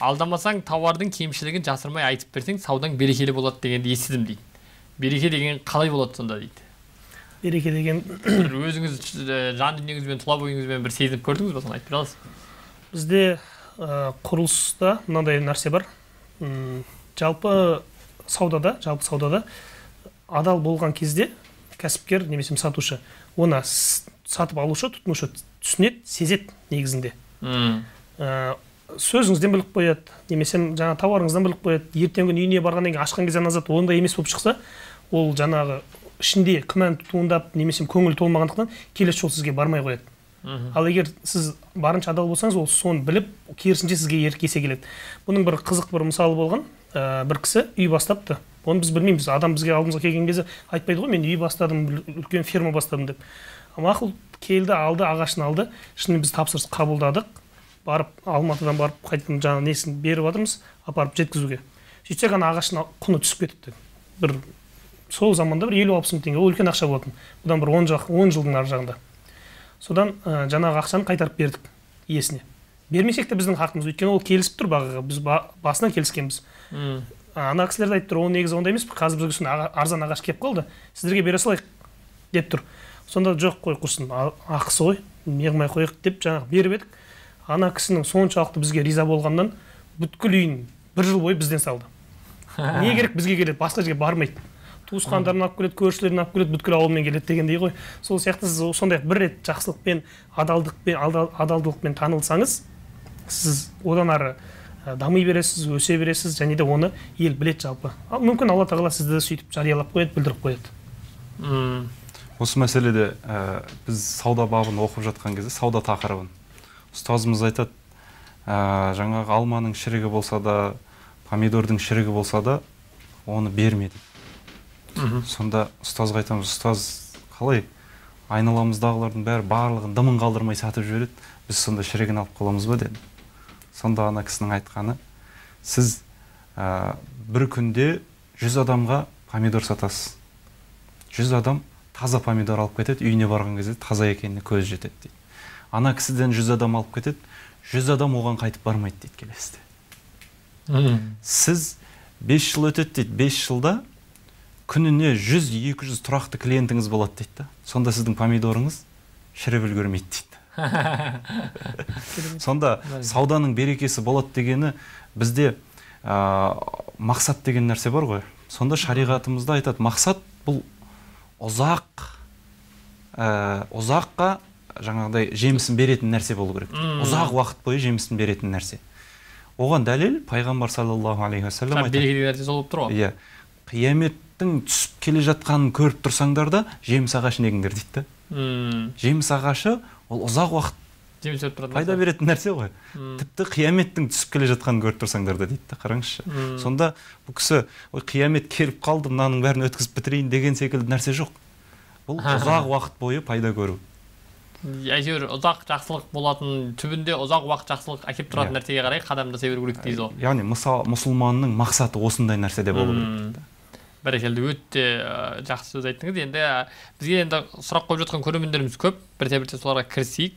алдамасаң, тауардың кемшілігін жасырмай айтып берсең, саудаң берекелі болады дегенді естідім дейді. Береке деген қалай болады сонда дейді? Береке деген өзіңіз жан дүниеңізбен, тұла бойыңызбен бір сезініп көрдіңіз ба, соны айтып бере аласыз? Бізде құрылыста мынандай нәрсе бар. Жалпы саудада адал болған кезде кәсіпкер немесе сатушы, оны сатып алушы, тұтынушы түсінеді, сезеді негізінде. Сөзіңізден біліп қояды, немесе жаңа тауарыңыздан біліп қояды. Ертеңгі үйіне барғаннан кейін ашқан кезде назат онда емес болып шықса, ол жаңағы ішінде күмән туындап, немесе көңіл толмағандықтан келесі жол сізге бармай қояды. Ал егер сіз барынша адал болсаңыз, ол соны біліп, керісінше сізге еркесе келеді. Бұның бір қызық бір мысалы болған, бір кісі үй бастапты. Оны біз білмейміз. Адам бізге алдымызға келген кезде айтпайды ғой, мен үй бастадым, үлкен фирма бастадым деп. Мақұл келді, алды, ағашын алды. Шынымен біз тапсырыс қабылдадық. Барып, Алматыдан барып, қайтын жаңа несін беріп атырмыз, апарып жеткізуге. Сөйтсек, ана ағашына құны түсіп кетіпті. Бір сол заманда бір 50-60 теңге, ол үлкен ақша болатын. Бұдан бір 10 жылдың ар жағында. Содан жаңағы ақшаны қайтарып бердік иесіне. Бермесек те біздің хақымыз, өйткені ол келісіп тұр бағаға, біз басынан келіскенбіз. Ана кісілер де айтып тұр, ол негізі ондай емес, қазір бізге сондай арзан ағаш келіп қалды, сіздерге бере салайық деп тұр. Сонда жоқ қой, құрсын, ақысы ғой, неғымай қойық деп жаңағы беріп едік. Ана кісінің соншалықты бізге риза болғаннан бүткіл үйін бір жыл бойы бізден салды. Не керек бізге келеді, басқа жерге бармайды. Туысқандарын алып келеді, көршілерін алып келеді, бүткіл ауылмен келеді дегендей ғой. Сол сияқты сіз сондай бір рет жақсылықпен, адалдылықпен танылсаңыз, сіз одан ары дами бересіз, өсе бересіз, және де оны ел білет жалпы. Мүмкін Алла Тағала сізді сөйтіп жариялап қояды, білдіріп қояды. Осы мәселеде біз сауда бабын оқып жатқан кезде сауда тақырыбын ұстазымыз айтады, жаңағы алманың шірігі болса да, помидордың шірігі болса да, оны бермеді. Сонда ұстазға айтамыз, ұстаз қалай айналамыздағылардың бәрі барлығын дымын қалдырмай сатып жібереді. Біз сонда шірегін алып қаламыз ба деді. Сонда ана кісінің айтқаны, сіз бір күнде 100 адамға помидор сатасыз. 100 адам таза помидор алып кетеді, үйіне барған кезде таза екеніне көз жетеді дейді. Ана кісіден 100 адам алып кетеді, 100 адам оған қайтып бармайды дейді келесіде. Сіз 5 жыл өтеді дейді, 5 жылда күніне 100-200 тұрақты клиентіңіз болады дейді. Сонда сіздің помидорыңыз шіріп үлгермейді дейді. Сонда сауданың берекесі болады дегені, бізде мақсат деген нәрсе бар ғой. Сонда шариғатымызда айтады, мақсат бұл ұзаққа жаңағыдай жемісін беретін нәрсе болу керек. Ұзақ уақыт бойы жемісін беретін нәрсе. Оған дәлел пайғамбар саллаллаху алейхи ва саллям айтады. Белгілерде солып тұр ғой. Қияметтің түсіп келе жатқанын көріп тұрсаңдар да жеміс ағашын егіңдер дейді. Жеміс ағашы ол ұзақ уақыт пайда беретін нәрсе ғой. Тіпті қияметтің түсіп келе жатқанын көріп тұрсаңдар да дейді. Қараңызшы. Сонда бұл кісі қиямет келіп қалды, мынаның бәрін өткізіп бітірейін деген секілді нәрсе жоқ. Бұл ұзақ уақыт бойы пайда көру. Әзер ұзақ жақсылық болатын, түбінде ұзақ уақыт жақсылық әкеп тұратын нәрсеге қарай қадамды себер көрік дейді. Яғни мұсылманның мақсаты осындай нәрседе болу керек. Бәрекелді, өтте жақсы сөз айттыңыз. Енді бізге енді сұрақ қойып жатқан көрермендеріміз көп. Бірте-бірте соларға кірсейік.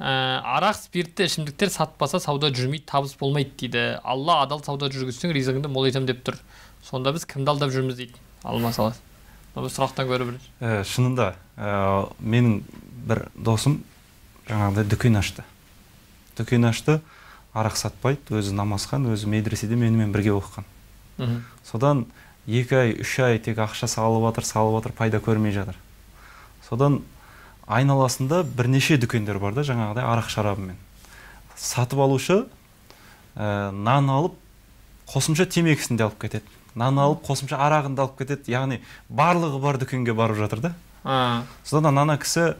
Арақ, спиртті ішімдіктер сатпаса сауда жүрмейді, табыс болмайды дейді. Алла адал сауда жүргізсең, ризығыңды мол етем деп тұр. Сонда біз кімді алдап жүрміз дейді. Алла саласы. Бұл сұрақтан көріп жүрміз. Шынында менің бір досым жаңағыдай дүкен ашты, арақ сатпайды, өзі намазхан, өзі медреседе менімен бірге оқыған. Содан 2 ай 3 ай тек ақша салып жатыр, пайда көрмей жатыр. Содан айналасында бірнеше дүкендер бар да, жаңағыдай арақ шарабымен сатып алушы нан алып қосымша темекісін де алып кетеді, нан алып қосымша арағын да алып кетеді. Яғни барлығы бар дүкенге барып жатыр да. Содан ана кісі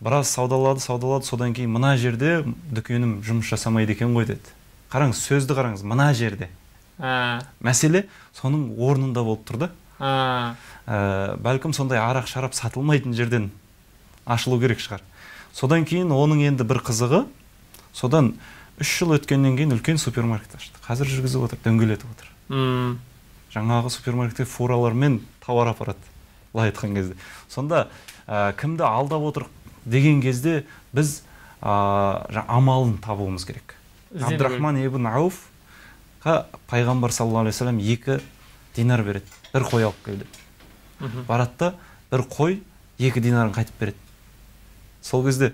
біраз саудалады, содан кейін мына жерде дүкенім жұмыс жасамайды екен ғой деді. Қараңыз, сөзді қараңыз, мына жерде. Мәселе соның орнында болып тұрды. Бәлкім сондай арақ шарап сатылмайтын жерден ашылу керек шығар. Содан кейін оның енді бір қызығы, содан 3 жыл өткеннен кейін үлкен супермаркет ашты. Қазір жүргізіп отыр, дөңгелетіп отыр. Жаңағы супермаркетте фуралармен тауар апарады, былай айтқан кезде. Сонда кімді алдап отыр деген кезде біз амалын табуымыз керек. Абдуррахман ибн Ауфқа пайғамбар саллаллаху алейхи салям 2 динар береді, бір қой алып келді. Баратта бір қой 2 динарын қайтып береді. Сол кезде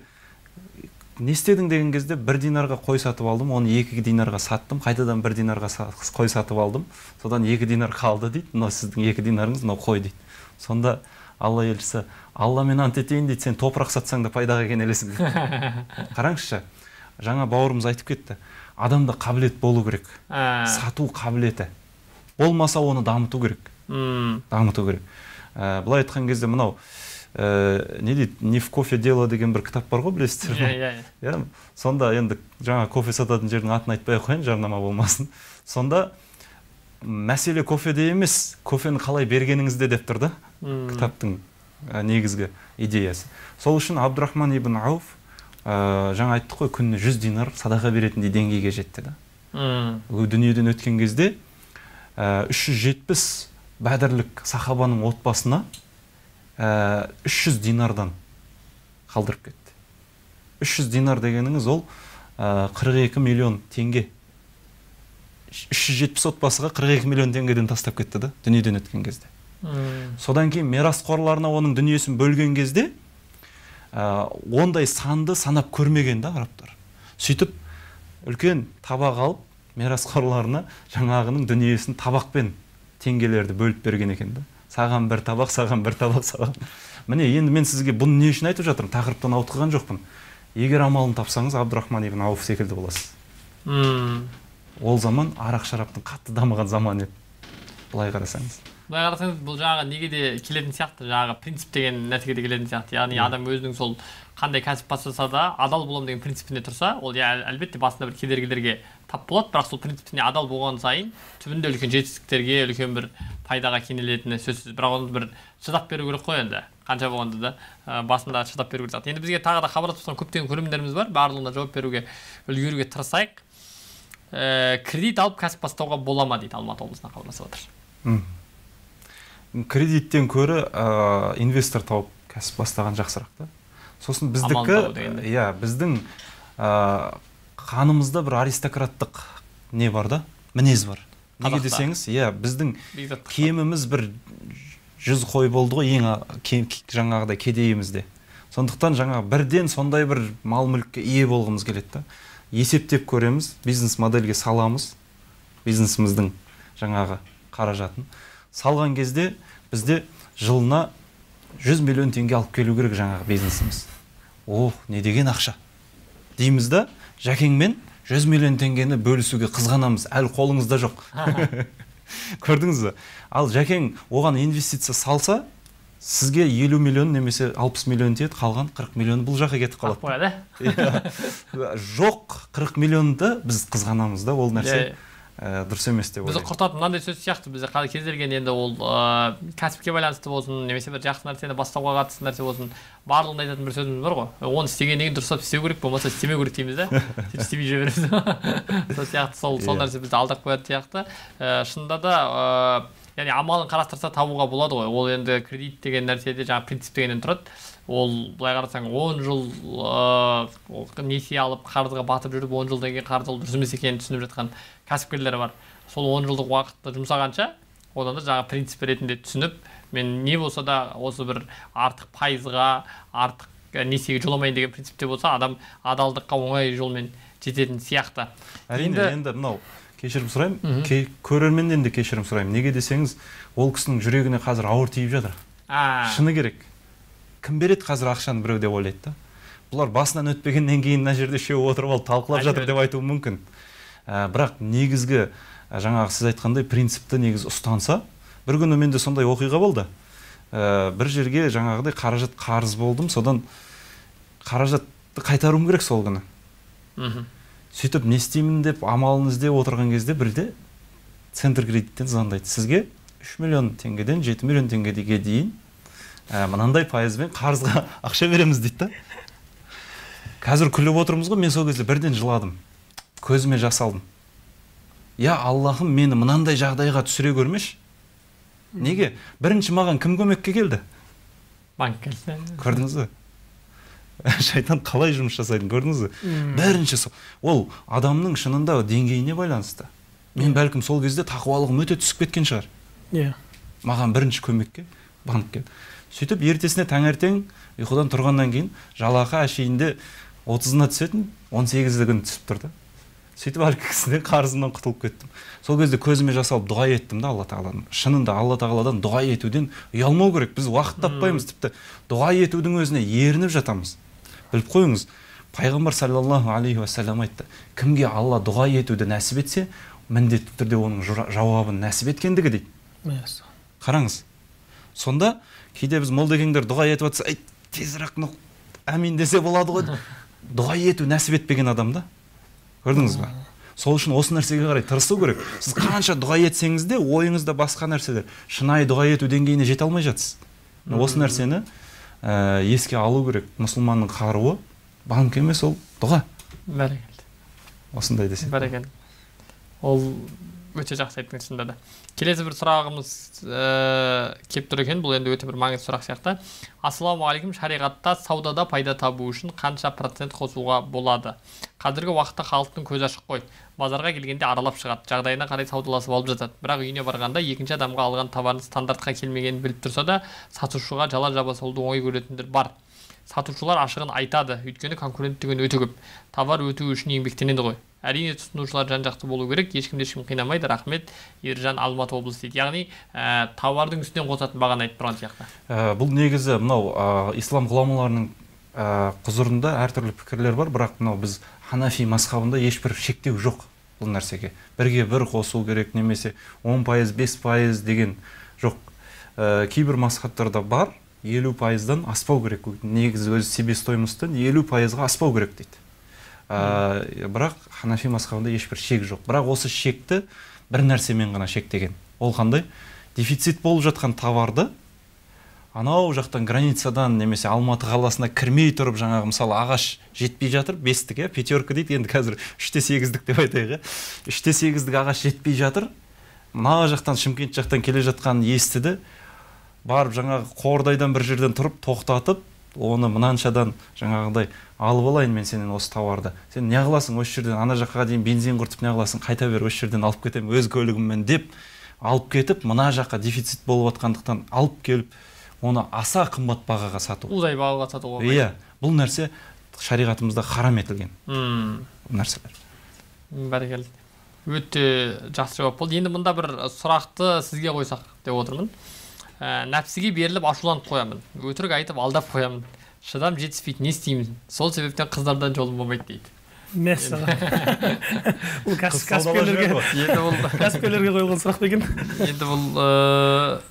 не істедің деген кезде, 1 динарға қой сатып алдым, оны 2 динарға саттым, қайтадан 1 динарға қой сатып алдым, содан 2 динар қалды дейді. Но сіздің 2 динарыңыз, но қой дейді. Сонда Алла елшісі, Алла мен ант етейін дейді, сен топырақ сатсаң да пайдаға екен елесің. Қараңызшы, жаңа бауырымыз айтып кетті, адамда қабілет болу керек, сату қабілеті. Болмаса оны дамыту керек. Былай айтқан кезде мынау, не дейді, не в кофе дело деген бір кітап бар ғой, білесіздер. Сонда енді жаңа кофе сататын жердің атын айтпай қойын, жарнама болмасын. Сонда мәселе кофеде емес, кофені қалай бергеніңізде деп тұр да, кітаптың негізгі идеясы. Сол үшін Абдуррахман ибн Ауф, жаңа айттық қой, күніне 100 динар садаға беретіндей деңгейге жетті да. Дүниеден өткен кезде 370 бәдірлік сахабаның отбасына 300 динардан қалдырып кетті. 300 динар дегеніңіз ол 42 миллион теңге. 370 отбасыға 42 миллион теңгеден тастап кетті да, дүниеден өткен кезде. Содан кейін мерас қорларына оның дүниесін бөлген кезде, ондай санды санап көрмеген да араптар. Сөйтіп, үлкен табақ алып, мерас қорларына жаңағының дүниесін табақпен теңгелерді бөліп берген екен да. Саған бір табақ, саған бір табақ, саған. Міне, енді мен сізге бұны не үшін айтып жатырмын, тақырыптан ауытқыған жоқпын. Егер амалын тапсаңыз, Абдуррахман ибн Ауф секілді боласыз. Ол заман арақ шараптың қатты дамыған заман еді. Былай қарасаңыз, бұл жаңағы неге де келетін сияқты, жаңағы принцип деген нәрсеге де келетін сияқты. Яғни адам өзінің сол қандай кәсіп бастаса да адал болам деген принципінде тұрса, ол әлбетте басында бір кедергілерге тап болады, бірақ сол принципіне адал болған сайын түбінде үлкен жетістіктерге, үлкен бір пайдаға кенелетіні сөзсіз. Бірақ оны бір шыдап беру керек қой енді. Anca boğundu da basında çıtap beruge zaten. Endi bizge tağa da xabar tutgan köptegen kölemlerimiz bar. Barlığına javob beruge ulgurge tirsayiq. Kredit alıp kasb bastawga bolama deydi Almaty oblasyndan qabarlasyp otyr. Kreditten köri investor taup kasb bastagan jaxsırak da. Sosun bizdiki, ya bizdiň qanımızda bir aristokratlyk ne bar da? Minez bar. Nege deseniz, ya bizdiň kemimiz bir 100 қой болды ғой ең жаңағыдай кедейімізде. Сондықтан жаңа бірден сондай бір мал мүлікке ие болғымыз келеді. Есептеп көреміз, бизнес модельге саламыз, бизнесіміздің жаңағы қаражатын. Салған кезде бізде жылына 100 миллион теңге алып келу керек жаңағы бизнесіміз. О, не деген ақша? Дейміз да, Жәкеңмен 100 миллион теңгені бөлісуге қызғанамыз, әлі қолыңызда жоқ. Көрдіңіз бе? Ал Жәкең оған инвестиция салса, сізге 50 миллион немесе 60 миллион тиеді, қалған 40 миллион бұл жаққа кетіп қалады. Жоқ, 40 миллионды біз қызғанамыз да, ол нәрсе дұрыс емес деп ойлаймын. Бізді құртатын мынандай сөз сияқты, бізде қай кездерген енді ол кәсіпке байланысты болсын, немесе бір жақсы нәрсені бастауға қатысты нәрсе болсын, барлығында айтатын бір сөзіміз бар ғой. Оны істегеннен кейін дұрыстап істеу керек, болмаса істемеу керек дейміз да. Істемей жүре береміз. Сол сияқты сол нәрсе бізді алдап қоятын сияқты. Шынында да, яғни амалын қарастырса табуға болады ғой. Ол енді кредит деген нәрседе жаңа принцип дегеннен тұрады. Ол былай қарасаң 10 жыл несие алып қарызға батып жүріп 10 жылдан кейін қарыз алып дұрыс емес екенін түсініп жатқан кәсіпкерлер бар. Сол 10 жылдық уақытты жұмсағанша одан да жаңа принцип ретінде түсініп, мен не болса да осы бір артық пайызға, артық несиеге жоламайын деген принципте болса, адам адалдыққа оңай жолмен жететін сияқты. Әрине, енді мынау кешірім сұраймын, көрерменден де кешірім сұраймын. Неге десеңіз, ол кісінің жүрегіне қазір ауыр тиіп жатыр. Шыны керек. Кім береді қазір ақшаны біреу деп ойлайды. Бұлар басынан өтпегеннен кейін мына жерде шеу отырып алып талқылап жатыр деп айтуы мүмкін. Бірақ негізгі жаңағы сіз айтқандай принципті негіз ұстанса, бір күні менде сондай оқиға болды. Бір жерге жаңағыдай қаражат қарыз болдым, содан қаражатты қайтаруым керек сол күні. Сөйтіп не істеймін деп амалын іздеп отырған кезде бірде центр кредиттен звондайды. Сізге 3 миллион теңгеден 7 миллион теңгеге дейін мынандай пайызбен қарызға ақша береміз дейді. Қазір күліп отырмыз ғой, мен сол кезде бірден жыладым. Көзіме жас алдым. Я Аллахым, мені мынандай жағдайға түсіре көрмеш. Неге? Бірінші маған кім көмекке келді? Банк келді. Көрдіңіз бе? Шайтан қалай жұмыс жасайтын көрдіңіз бе? Бірінші сол. Ол адамның шынында деңгейіне байланысты. Мен бәлкім сол кезде тақуалығым өте түсіп кеткен шығар. Иә. Маған бірінші көмекке банк келді. Сөйтіп, ертесіне таңертең ұйқыдан тұрғаннан кейін жалақы әшейінде 30-ына түсетін 18-лігін түсіп тұрды. Сөйтіп, әлгі кісіден қарызымнан құтылып кеттім. Сол кезде көзіме жасалып дұға еттім да Алла Тағаладан. Шынында Алла Тағаладан дұға етуден ұялмау керек. Біз уақыт таппаймыз, тіпті дұға етудің өзіне ерініп жатамыз. Біліп қойыңыз, пайғамбар саллаллаху алейхи уассалам айтты: кімге Алла дұға етуді нәсіп етсе, міндетті түрде оның жауабын нәсіп еткендігі дейді. Қараңыз. Сонда кейде біз молдекеңдер дұға етіп атса, әй, тезірек әмин десе болады ғой. Дұға ету нәсіп етпеген адамда. Көрдіңіз ба? Сол үшін осы нәрсеге қарай тырысу керек. Сіз қанша дұға етсеңіз де, ойыңызда басқа нәрселер, шынайы дұға ету деңгейіне жете алмай жатсыз. Осы нәрсені еске алу керек. Мұсылманның қаруы банк емес, ол дұға. Бәрекелді. Осындай десек. Бәрекелді. Ол өте жақсы айттыңыз шынында да. Келесі бір сұрағымыз кеп тұр екен, бұл енді өте бір маңызды сұрақ сияқты. Ассалаумағалейкум, шариғатта саудада пайда табу үшін қанша процент қосуға болады? Қазіргі уақытта халықтың көзі ашық қой. Базарға келгенде аралап шығады, жағдайына қарай саудаласып алып жатады. Бірақ үйіне барғанда екінші адамға алған товарын стандартқа келмегенін біліп тұрса да, сатушыға жала-жаба сауды оңай көретіндер бар. Сатушылар ашығын айтады, өйткені конкуренттігін өте көп. Товар өту үшін еңбектенеді ғой. Әрине тұтынушылар жан-жақты болу керек, ешкімде-ешкім қинамайды. Рахмет, Ержан, Алматы облысы дейді. Яғни, товардың үстінен қосатын бағаны айтып тұрған сияқты. Бұл негізі мынау ислам ғұламаларының құзырында әртүрлі пікірлер бар, бірақ мынау біз ханафи мазхабында ешбір шектеу жоқ бұл нәрсеге. Бірге бір қосу керек, немесе 10%, 5% деген жоқ. Кейбір мазхабтарда бар, 50%-дан аспау керек. Негізі өз себестоимостан 50%-ға аспау керек дейді. Бірақ ханафи мазхабында ешбір шек жоқ. Бірақ осы шекті бір нәрсемен ғана шектеген. Ол қандай? Дефицит болып жатқан товарды анау жақтан границадан немесе Алматы қаласына кірмей тұрып жаңағы мысалы ағаш жетпей жатыр, бестік, ә, пятерка дейді, енді қазір 3/8 деп айтайық, 3/8 ағаш жетпей жатыр. Мына жақтан Шымкент жақтан келе жатқан естіді. Барып жаңағы қордайдан бір жерден тұрып тоқтатып, оны мынаншадан жаңағыдай алып алайын мен сенен осы тауарды. Сен не қыласың, осы жерден ана жаққа дейін бензин құртып не қыласың, қайта бер, осы жерден алып кетемін өз көлігіммен деп алып кетіп, мына жаққа дефицит болып жатқандықтан алып келіп оны аса қымбат бағаға сату. Ұзай бағаға сатуға. Иә, бұл нәрсе шариғатымызда харам етілген. Нәрселер. Бәрекелді. Өте жақсы жауап болды. Енді мында бір сұрақты сізге қойсақ деп отырмын. Нәпсіге беріліп ашуланып қоямын. Өтірік айтып алдап қоямын. Шыдам жетіспейді, не істеймін? Сол себептен қыздардан жолым болмайды дейді. Мәселен. Бұл кәсіпкерлерге қойылған сұрақ деген. Енді бұл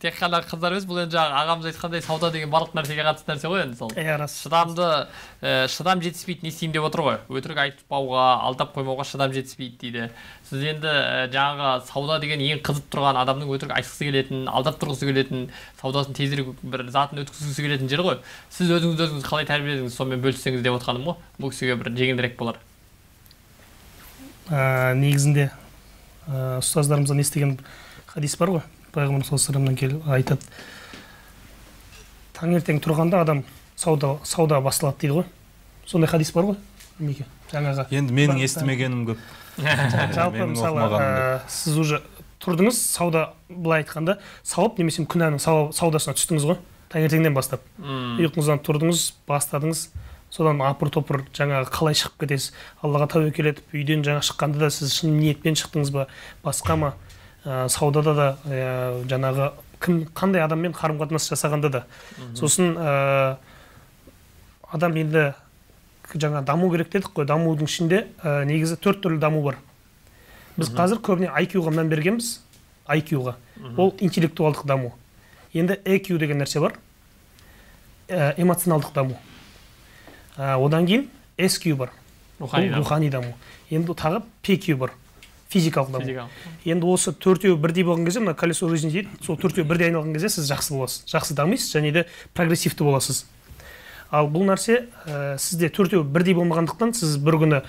тек қана қыздар емес, бұл енді жаңағы ағамыз айтқандай сауда деген барлық нәрсеге қатысты нәрсе ғой енді сол. Шыдам жетіспейді, не істеймін деп отыр ғой. Өтірік айтпауға, алдап қоймауға шыдам жетіспейді дейді. Сіз енді жаңағы сауда деген ең қызып тұрған, адамның өтірік айтқысы келетін, алдап тұрғысы келетін, саудасын тезірек бір затын өткізгісі келетін жер ғой. Сіз өзіңіз қалай тәрбиеледіңіз, сонымен бөліссеңіз деп отырғаным ғой. Бұл кісіге бір жеңілдірек болар. Негізінде ұстаздарымыздан естіген хадис бар ғой. Пайғамбар саллаллаху алейхи вассаламнан айтады, таңертең тұрғанда адам сауда басталады дейді ғой. Сондай хадис бар ғой, меке жаңағы. Енді менің естімегенім көп. Жалпы мысалы сіз уже тұрдыңыз, сауда былай айтқанда сауап немесе күнәнің саудасына түстіңіз ғой, таңертеңнен бастап. Ұйқыңыздан тұрдыңыз, бастадыңыз, содан апыр-топыр жаңағы қалай шығып кетесіз? Аллаға тәуекел етіп үйден жаңа шыққанда да сіз шын ниетпен шықтыңыз ба, басқа ма? Саудада да жаңағы қандай адаммен қарым-қатынас жасағанда да. Сосын адам енді жаңа даму керек дедік қой, дамудың ішінде негізі 4 түрлі даму бар. Біз қазір көбіне IQ-ға мән бергенбіз, IQ-ға. Ол интеллектуалдық даму. Енді EQ деген нәрсе бар, эмоционалдық даму. Одан кейін SQ бар, рухани даму. Енді тағы PQ бар. Физикалық даму. Енді осы төртеуі бірдей болған кезде, мына колесо жизни дейді, сол төртеуі бірдей айналған кезде сіз жақсы боласыз, жақсы дамисыз, және де прогрессивті боласыз. Ал бұл нәрсе сізде төртеуі бірдей болмағандықтан, сіз бір күні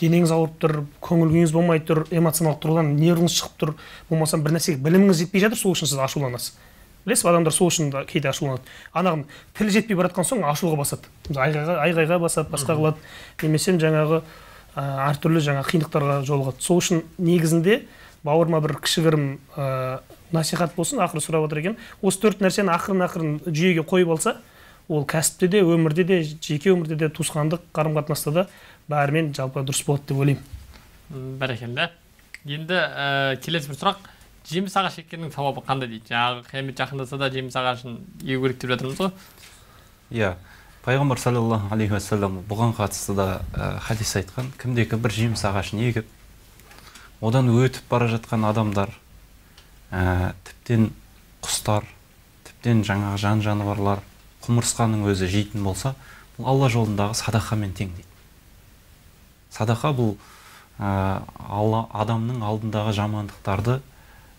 денеңіз ауырып тұр, көңіл күйіңіз болмай тұр, эмоционалдық тұрғыдан нервіңіз шығып тұр, болмаса бір нәрсеге біліміңіз жетпей жатыр, сол үшін сіз ашуланасыз. Білесіз, адамдар сол үшін де кейде ашуланады. Анағын тіл жетпей баратқан соң ашулға басады. Айғайға басады, басқа қылады, немесе жаңағы әртүрлі жаңа қиындықтарға жолығады. Сол үшін негізінде бауырма бір кішігірім насихат болсын, ақыры сұрап отыр екен. Осы 4 нәрсені ақырын-ақырын жүйеге қойып алса, ол кәсіпте де, өмірде де, жеке өмірде де, туысқандық, қарым-қатынаста да бәрімен жалпы дұрыс болады деп ойлаймын. Бәрекелді. Енді келесі бір сұрақ. Жеміс ағаш еккеннің сауабы қандай дейді? Жаңағы қиямет жақындаса да жеміс ағашын егу керек деп жатырмыз ғой. Иә. Пайғамбар саллаллаху алейхи уассалам бұған қатысты да хадис айтқан, кімде-кім бір жеміс ағашын егіп, одан өтіп бара жатқан адамдар, тіптен құстар, тіптен жаңағы жан-жануарлар, құмырсқаның өзі жейтін болса, бұл Алла жолындағы садақамен тең дейді. Садақа бұл адамның алдындағы жамандықтарды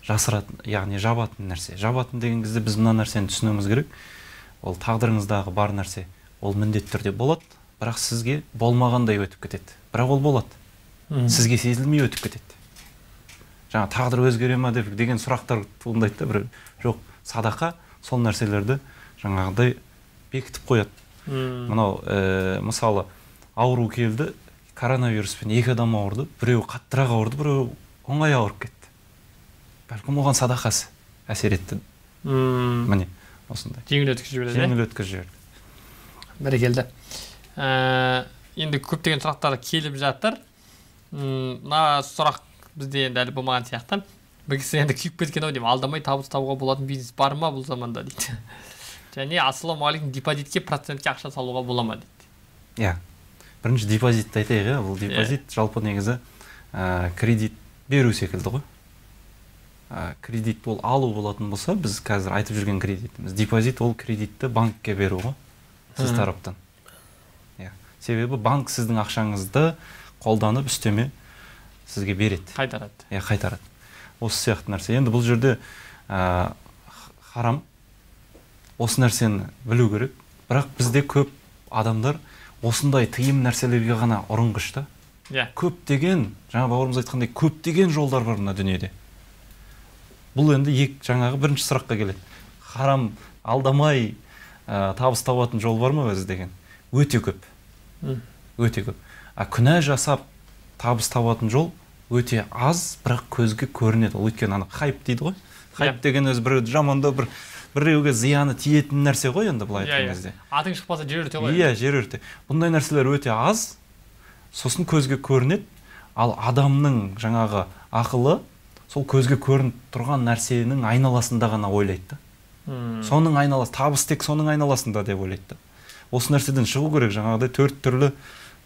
жасыратын, яғни жабатын нәрсе. Жабатын деген кезде біз мына нәрсені түсінуіміз керек. Ол тағдырыңыздағы бар нәрсе. Ол міндетті түрде болады, бірақ сізге болмағандай өтіп кетеді. Бірақ ол болады, сізге сезілмей өтіп кетеді. Жаңа тағдыр өзгере ме деген сұрақтар туындайды да, бір жоқ, садақа сол нәрселерді жаңағыдай бекітіп қояды. Мынау мысалы ауру келді, коронавируспен 2 адам ауырды, біреуі қаттырақ ауырды, біреуі оңай ауырып кетті. Бәлкім оған садақасы әсер етті. Міне осындай. Жеңіл өткізіп жіберді. Бәрекелді. Енді көптеген сұрақтар келіп жатыр. Мына сұрақ бізде енді әлі болмаған сияқты. Бір кісі енді күйіп кеткен-ау деймін, алдамай табыс табуға болатын бизнес бар ма бұл заманда дейді. Және ассалаумағалейкум, депозитке процентке ақша салуға бола ма дейді. Иә. Бірінші депозитті айтайық, бұл депозит жалпы негізі кредит беру секілді ғой. Кредит ол алу болатын болса, біз қазір айтып жүрген кредитіміз. Депозит ол кредитті банкке беру ғой, сіз тараптан. Себебі банк сіздің ақшаңызды қолданып үстеме сізге береді. Қайтарады. Қайтарады. Осы сияқты нәрсе. Енді бұл жерде харам осы нәрсені білу керек. Бірақ бізде көп адамдар осындай тыйым нәрселерге ғана ұрынғыш та. Көп деген, жаңа бауырымыз айтқандай, көп деген жолдар бар мына дүниеде. Бұл енді жаңағы бірінші сұраққа келеді. Харам алдамай табыс табатын жол бар ма өзі деген? Өте көп. Өте көп. А күнә жасап табыс табатын жол өте аз, бірақ көзге көрінеді. Ол өйткені ана хайп дейді ғой. Хайп деген өзі бір жаманда бір біреуге зияны тиетін нәрсе ғой енді бұл айтқан кезде. Атың шықпаса жер өрте ғой. Иә, жер өрте. Бұндай нәрселер өте аз, сосын көзге көрінеді. Ал адамның жаңағы ақылы сол көзге көрініп тұрған нәрсенің айналасында ғана ойлайды. Соның айналасы, табыс тек соның айналасында деп ойлайды. Осы нәрседен шығу керек. Жаңағыдай төрт түрлі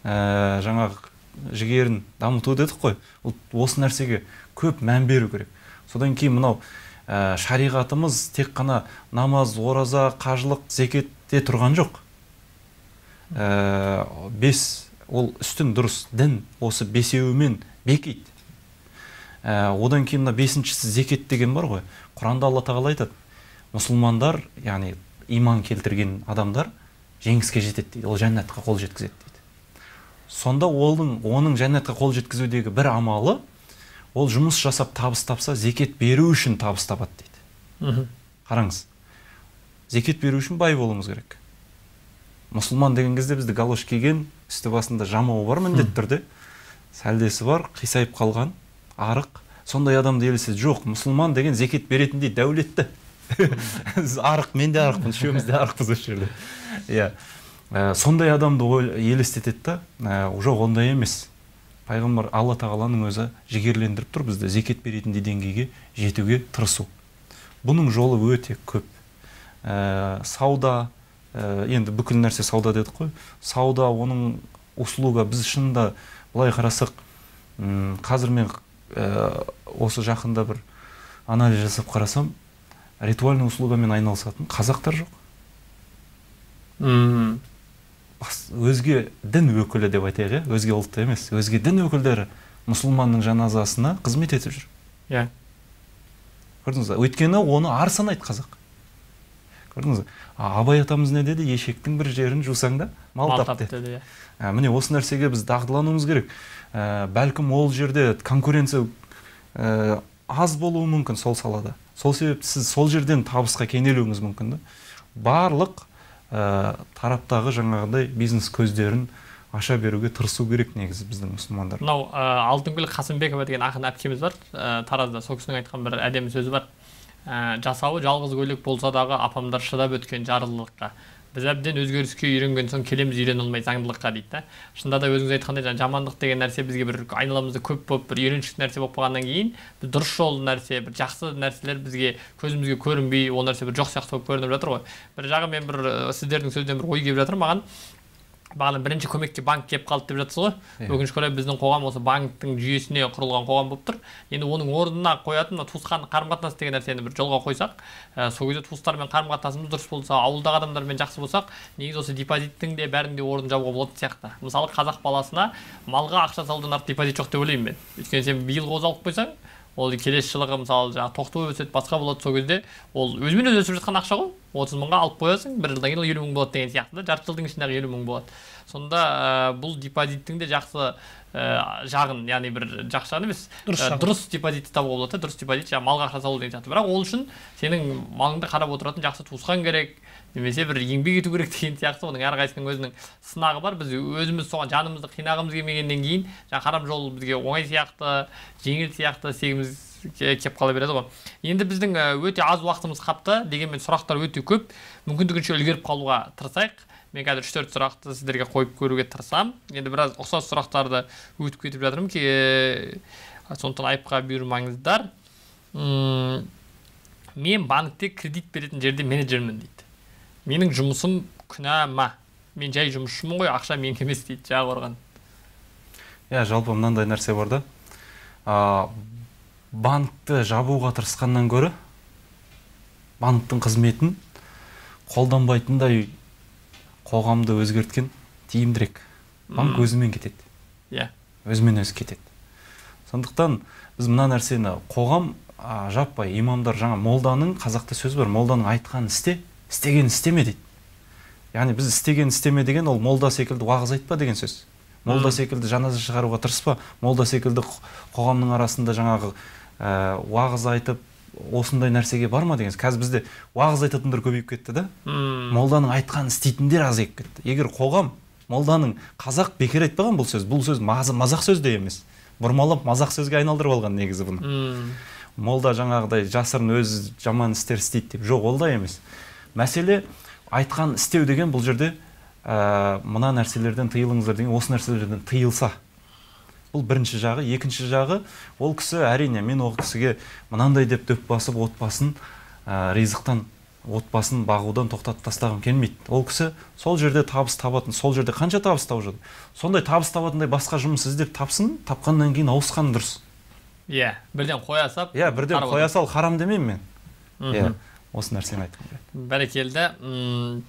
жаңағы жігерін дамыту дедік қой. Осы нәрсеге көп мән беру керек. Содан кейін мынау шариғатымыз тек қана намаз, ораза, қажылық, зекетте тұрған жоқ. Бес, ол үстін дұрыс дін, осы бесеуімен бекейді. Одан кейін мына бесіншісі зекет деген бар ғой. Құранда Алла тағала айтады, мұсылмандар, яғни иман келтірген адамдар жеңіске жетеді дейді, ол жәннатқа қол жеткізеді дейді. Сонда оның жәннатқа қол жеткізудегі бір амалы, ол жұмыс жасап табыс тапса, зекет беру үшін табыс табады дейді. Қараңыз, зекет беру үшін бай болуымыз керек. Мұсылман деген кезде бізді галош киген, үсті басында жамауы бар міндетті түрде, сәлдесі бар, қисайып қалған, арық. Сондай адамды елесе жоқ, мұсылман деген зекет беретіндей дәулетті. Арық, мен де арықпын, үшеуміз де арықпыз осы жерде. Сондай адамды елестетеді, жоқ ондай емес. Пайғамбар Алла тағаланың өзі жігерлендіріп тұр бізді зекет беретіндей деңгейге жетуге тырысу. Бұның жолы өте көп. Сауда, енді бүкіл нәрсе сауда дедік қой. Сауда, оның услуга, біз шынында былай қарасақ, қазір мен осы жақында бір анализ жасап қарасам, ритуальный услугамен айналысатын қазақтар жоқ. Өзге дін өкілі деп айтайық, өзге ұлтты емес, өзге дін өкілдері мұсылманның жаназасына қызмет етіп жүр. Иә. Көрдіңіз бе? Өйткені оны ар санайды қазақ. Көрдіңіз бе? Абай атамыз не деді? Ешектің бір жерін жусаң да мал тап деді. Міне осы нәрсеге біз дағдылануымыз керек. Бәлкім ол жерде конкуренция аз болуы мүмкін сол салада. Сол себепті сіз сол жерден табысқа кенелуіңіз мүмкін. Барлық тараптағы жаңағыдай бизнес көздерін аша беруге тырысу керек негізі біздің мұсылмандар. Мынау Алтынгүл Қасымбекова деген ақын әпкеміз бар, Таразда. Сол кісінің айтқан бір әдемі сөзі бар. Жасауы жалғыз көйлек болса дағы апамдар шыдап өткен жарылылыққа. Біз әбден өзгеріске үйренген соң келеміз үйрене алмай заңдылыққа дейді да. Шында да өзіңіз айтқандай жамандық деген нәрсе бізге бір айналамызда көп болып бір үйреншік нәрсе болып қалғаннан кейін біз дұрыс жол нәрсе, бір жақсы нәрселер бізге көзімізге көрінбей, ол нәрсе бір жоқ сияқты болып көрініп жатыр ғой. Бір жағы мен бір сіздердің сөзден бір ой келіп жатыр маған. Бағалым бірінші көмекке банк кеп қалды деп жатсыз ғой. Өкінішке орай біздің қоғам осы банктың жүйесіне құрылған қоғам болып тұр. Енді оның орнына қоятын туысқан қарым-қатынас деген нәрсені бір жолға қойсақ, сол кезде туыстармен қарым-қатынасымыз дұрыс болса, ауылдағы адамдармен жақсы болсақ, негізі осы депозиттің де бәрінде орнын жабуға болатын сияқты. Мысалы қазақ баласына малға ақша салудан артық депозит жоқ деп ойлаймын мен. Өйткені сен биыл қозы алып қойсаң, ол келесі жылғы мысалы жаңа тоқтап өседі, басқа болады, сол кезде ол өзімен өзі өсіп жатқан ақша ғой. 30 мыңға алып қоясың, бір жылдан кейін ол 70 мың болады деген сияқты, жарты жылдың ішіндегі 70 мың болады. Сонда бұл депозиттің де жақсы жағын, яғни бір жақсы жағын емес, дұрыс депозитті табуға болады, дұрыс депозит жаңа малға ақша салу деген сияқты. Бірақ ол үшін сенің малыңды қарап отыратын жақсы туысқан керек, немесе бір еңбек ету керек деген сияқты. Оның әрқайсының өзінің сынағы бар. Біз өзіміз соған жанымызды қинағымыз келмегеннен кейін жаңа харам жол бізге оңай сияқты, жеңіл сияқты сегіз кеп қала береді ғой. Енді біздің өте аз уақытымыз қапты, дегенмен сұрақтар өте көп. Мүмкіндігінше үлгеріп қалуға тырысайық. Мен қазір 3-4 сұрақты сіздерге қойып көруге тырысам. Енді біраз ұқсас сұрақтарды өтіп кетіп жатырмын ке, сондықтан айыпқа бұйырмаңыздар. Мен банкте кредит беретін жерде менеджермін дейді. Менің жұмысым күнә ма? Мен жай жұмысшымын ғой, ақша менің емес дейді. Жағы орған. Иә, жалпы мынандай нәрсе бар да. Банкты жабуға тырысқаннан көрі, банктың қызметін қолданбайтындай қоғамды өзгерткен тиімдірек. Банк өзімен кетеді. Иә, өзімен өзі кетеді. Сондықтан біз мына нәрсені қоғам жаппай, имамдар жаңа молданың, қазақта сөз бар, молданың айтқан істе İstegen isteme deydi. Yani biz istegen isteme degen ol молда секілді уағыз айтпа деген сөз. Молда секілді жаназа шығаруға тырыспа, молда секілді қоғамның арасында жаңағы уағыз айтып осындай нәрсеге барма деген. Қазір бізде уағыз айтатындар көбейіп кетті да. Молданың айтқанын істейтіндер аз ек кетті. Егер қоғам молданың қазақ бекер айтпаған бұл сөз мазақ сөз де емес. Бұрмалап мазақ сөзге айналдырып алған негізі бұны. Молда жаңағыдай жасырын өз жаман істер істейді деп. Жоқ, ол да емес. Мәселе айтқан істеу деген бұл жерде мына нәрселерден тыйылыңыздар деген, осы нәрселерден тыйылса. Бұл бірінші жағы. Екінші жағы, ол кісі әрине мен ол кісіге мынандай деп дөп басып отбасын, ризықтан, отбасын бағудан тоқтатып тастағым келмейді. Ол кісі сол жерде табыс табатын, сол жерде қанша табыс тауып жатыр. Сондай табыс табатындай басқа жұмыс іздеп тапсын, тапқаннан кейін ауысқан дұрыс. Иә, бірден қоя сал. Иә, бірден қоя сал, харам демеймін мен. Иә, осы нәрсені айтқым келді. Бәрекелді.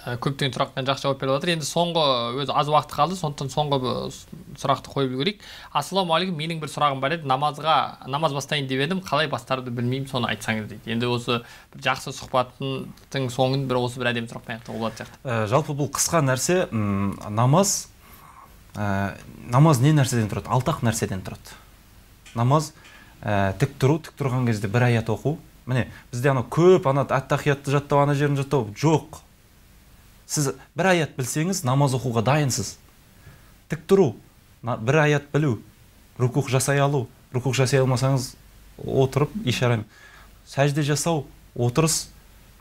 Көптеген сұрақтан жақсы жауап беріп жатыр. Енді соңғы өзі аз уақыт қалды, сондықтан соңғы сұрақты қойып үлгерейік. Ассалаумағалейкум, менің бір сұрағым бар еді. Намаз бастайын деп едім, қалай бастарды білмеймін, соны айтсаңыз дейді. Енді осы жақсы сұхбаттың соңын бір осы бір әдемі сұрақпен аяқтап болатын сияқты. Жалпы бұл қысқа нәрсе, намаз не нәрседен тұрады? Алты нәрседен тұрады. Намаз тік тұру, тік тұрған кезде бір аят оқу. Міне, бізде көп аттахиятты жаттау, ана жерін жаттау жоқ. Сіз бір аят білсеңіз, намаз оқуға дайынсыз. Тік тұру, бір аят білу, рукух жасай алу, рукух жасай алмасаңыз, отырып, ишарам. Сәжде жасау, отырыс,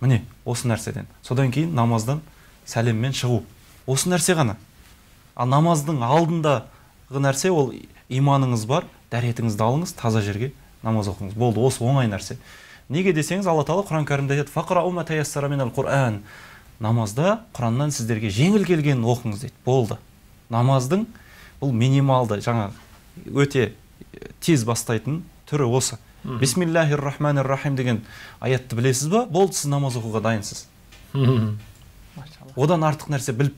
міне, осы нәрседен. Содан кейін намаздан сәлеммен шығу. Осы нәрсе ғана. А намаздың алдындағы нәрсе ол иманыңыз бар, дәретіңізді алыңыз, таза жерге намаз оқыңыз. Болды, осы оңай нәрсе. Неге десеңіз, Алла Тағала Құран-Кәрімде айтады: "Фақрау ма таяссара минал Құран". Намазда Құраннан сіздерге жеңіл келгенін оқыңыз дейді. Болды. Намаздың бұл минималды, жаңа өте тез бастайтын түрі осы. Бисмиллахир-рахманир-рахим деген аятты білесіз ба? Болды, сіз намаз оқуға дайынсыз. Одан артық нәрсе біліп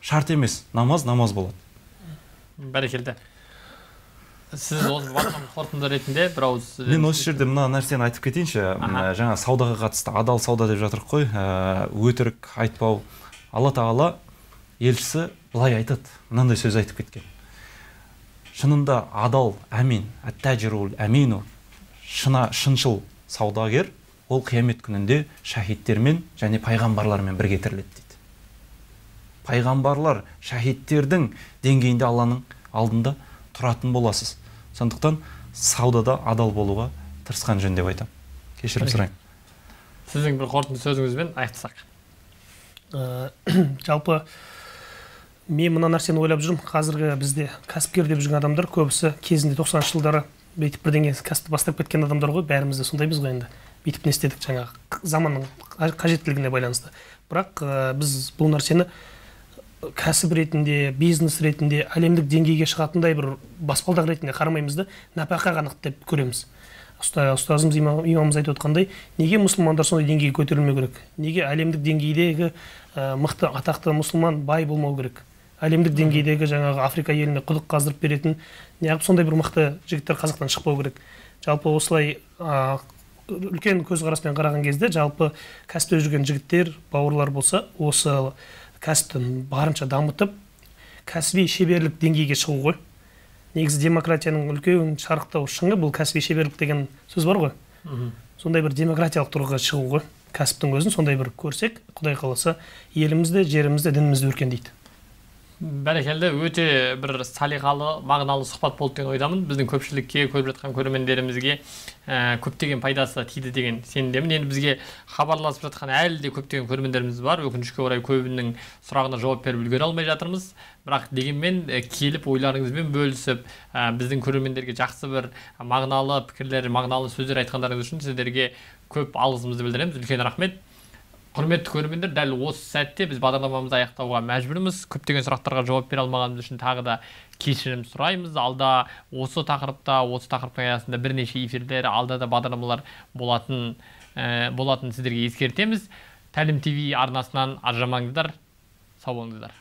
шарт емес. Намаз болады. Бәрекелді. Сіз осы баққан қорытынды ретінде бір ауыз... Мен осы жерде мына нәрсені айтып кетейінші. Жаңа саудаға қатысты, адал сауда деп жатырық қой, өтірік айтпау. Алла Тағала елшісі былай айтады, мынандай сөз айтып кеткен. Шынында адал әмин, әттәжірул әмину, шыншыл саудагер, ол қиямет күнінде шахидтермен және пайғамбарлармен бір кетіріледі дейді. Пайғамбарлар шахидтердің деңгейінде Алланың алдында тұратын боласыз. Сондықтан саудада адал болуға тырысқан жөн деп айтам. Кешірім сұрайын. Сіздің бір қорытынды сөзіңізбен айтсақ. Жалпы мен мына нәрсені ойлап жүрмін. Қазіргі бізде кәсіпкер деп жүрген адамдар көбісі кезінде 90-шы жылдары бүйтіп бірдеңе кәсіпті бастап кеткен адамдар ғой. Бәріміз де сондаймыз ғой енді. Бүйтіп не істедік жаңағы заманның қажеттілігіне байланысты. Бірақ біз бұл нәрсені кәсіп ретінде, бизнес ретінде, әлемдік деңгейге шығатындай бір баспалдақ ретінде қарамаймызды, нәпақа ғанық деп көреміз. Ұстазымыз, имамыз айтып отқандай, неге мұсылмандар сондай деңгейге көтерілмеу керек? Неге әлемдік деңгейдегі мықты, атақты мұсылман бай болмау керек? Әлемдік деңгейдегі жаңағы Африка еліне құдық қаздырып беретін, неғып сондай бір мықты жігіттер қазақтан шықпау керек? Жалпы осылай үлкен көзқараспен қараған кезде, жалпы кәсіпте жүрген жігіттер, бауырлар болса, осы кәсіптің барынша дамытып, кәсіби шеберлік деңгейге шығу ғой. Негізі демократияның үлкен шарықтау шыңы бұл кәсіби шеберлік деген сөз бар ғой. Сондай бір демократиялық тұрғыға шығу ғой. Кәсіптің өзін сондай бір көрсек, Құдай қаласа, елімізді, жерімізді, дінімізді өркендейді. Бәрекелді, өте бір салиқалы, мағыналы сұхбат болды деген ойдамын. Біздің көпшілікке, көріп жатқан көрермендерімізге көптеген пайдасы тиді деген сенімдемін. Енді бізге хабарласып жатқан әлі де көптеген көрермендеріміз бар. Өкінішке орай көбінің сұрағына жауап беріп үлгере алмай жатырмыз. Бірақ дегенмен келіп ойларыңызбен бөлісіп, біздің көрермендерге жақсы бір мағыналы пікірлер, мағыналы сөздер айтқандарыңыз үшін сіздерге көп алғысымызды білдіреміз. Үлкен рахмет. Құрметті көрермендер, дәл осы сәтте біз бағдарламамызды аяқтауға мәжбүрміз. Көптеген сұрақтарға жауап бере алмағанымыз үшін тағы да кешірім сұраймыз. Алда осы тақырыптың аясында бірнеше эфирлер, алда да бағдарламалар болатын сіздерге ескертеміз. Тәлім ТВ арнасынан ажырамаңыздар, сау болыңыздар.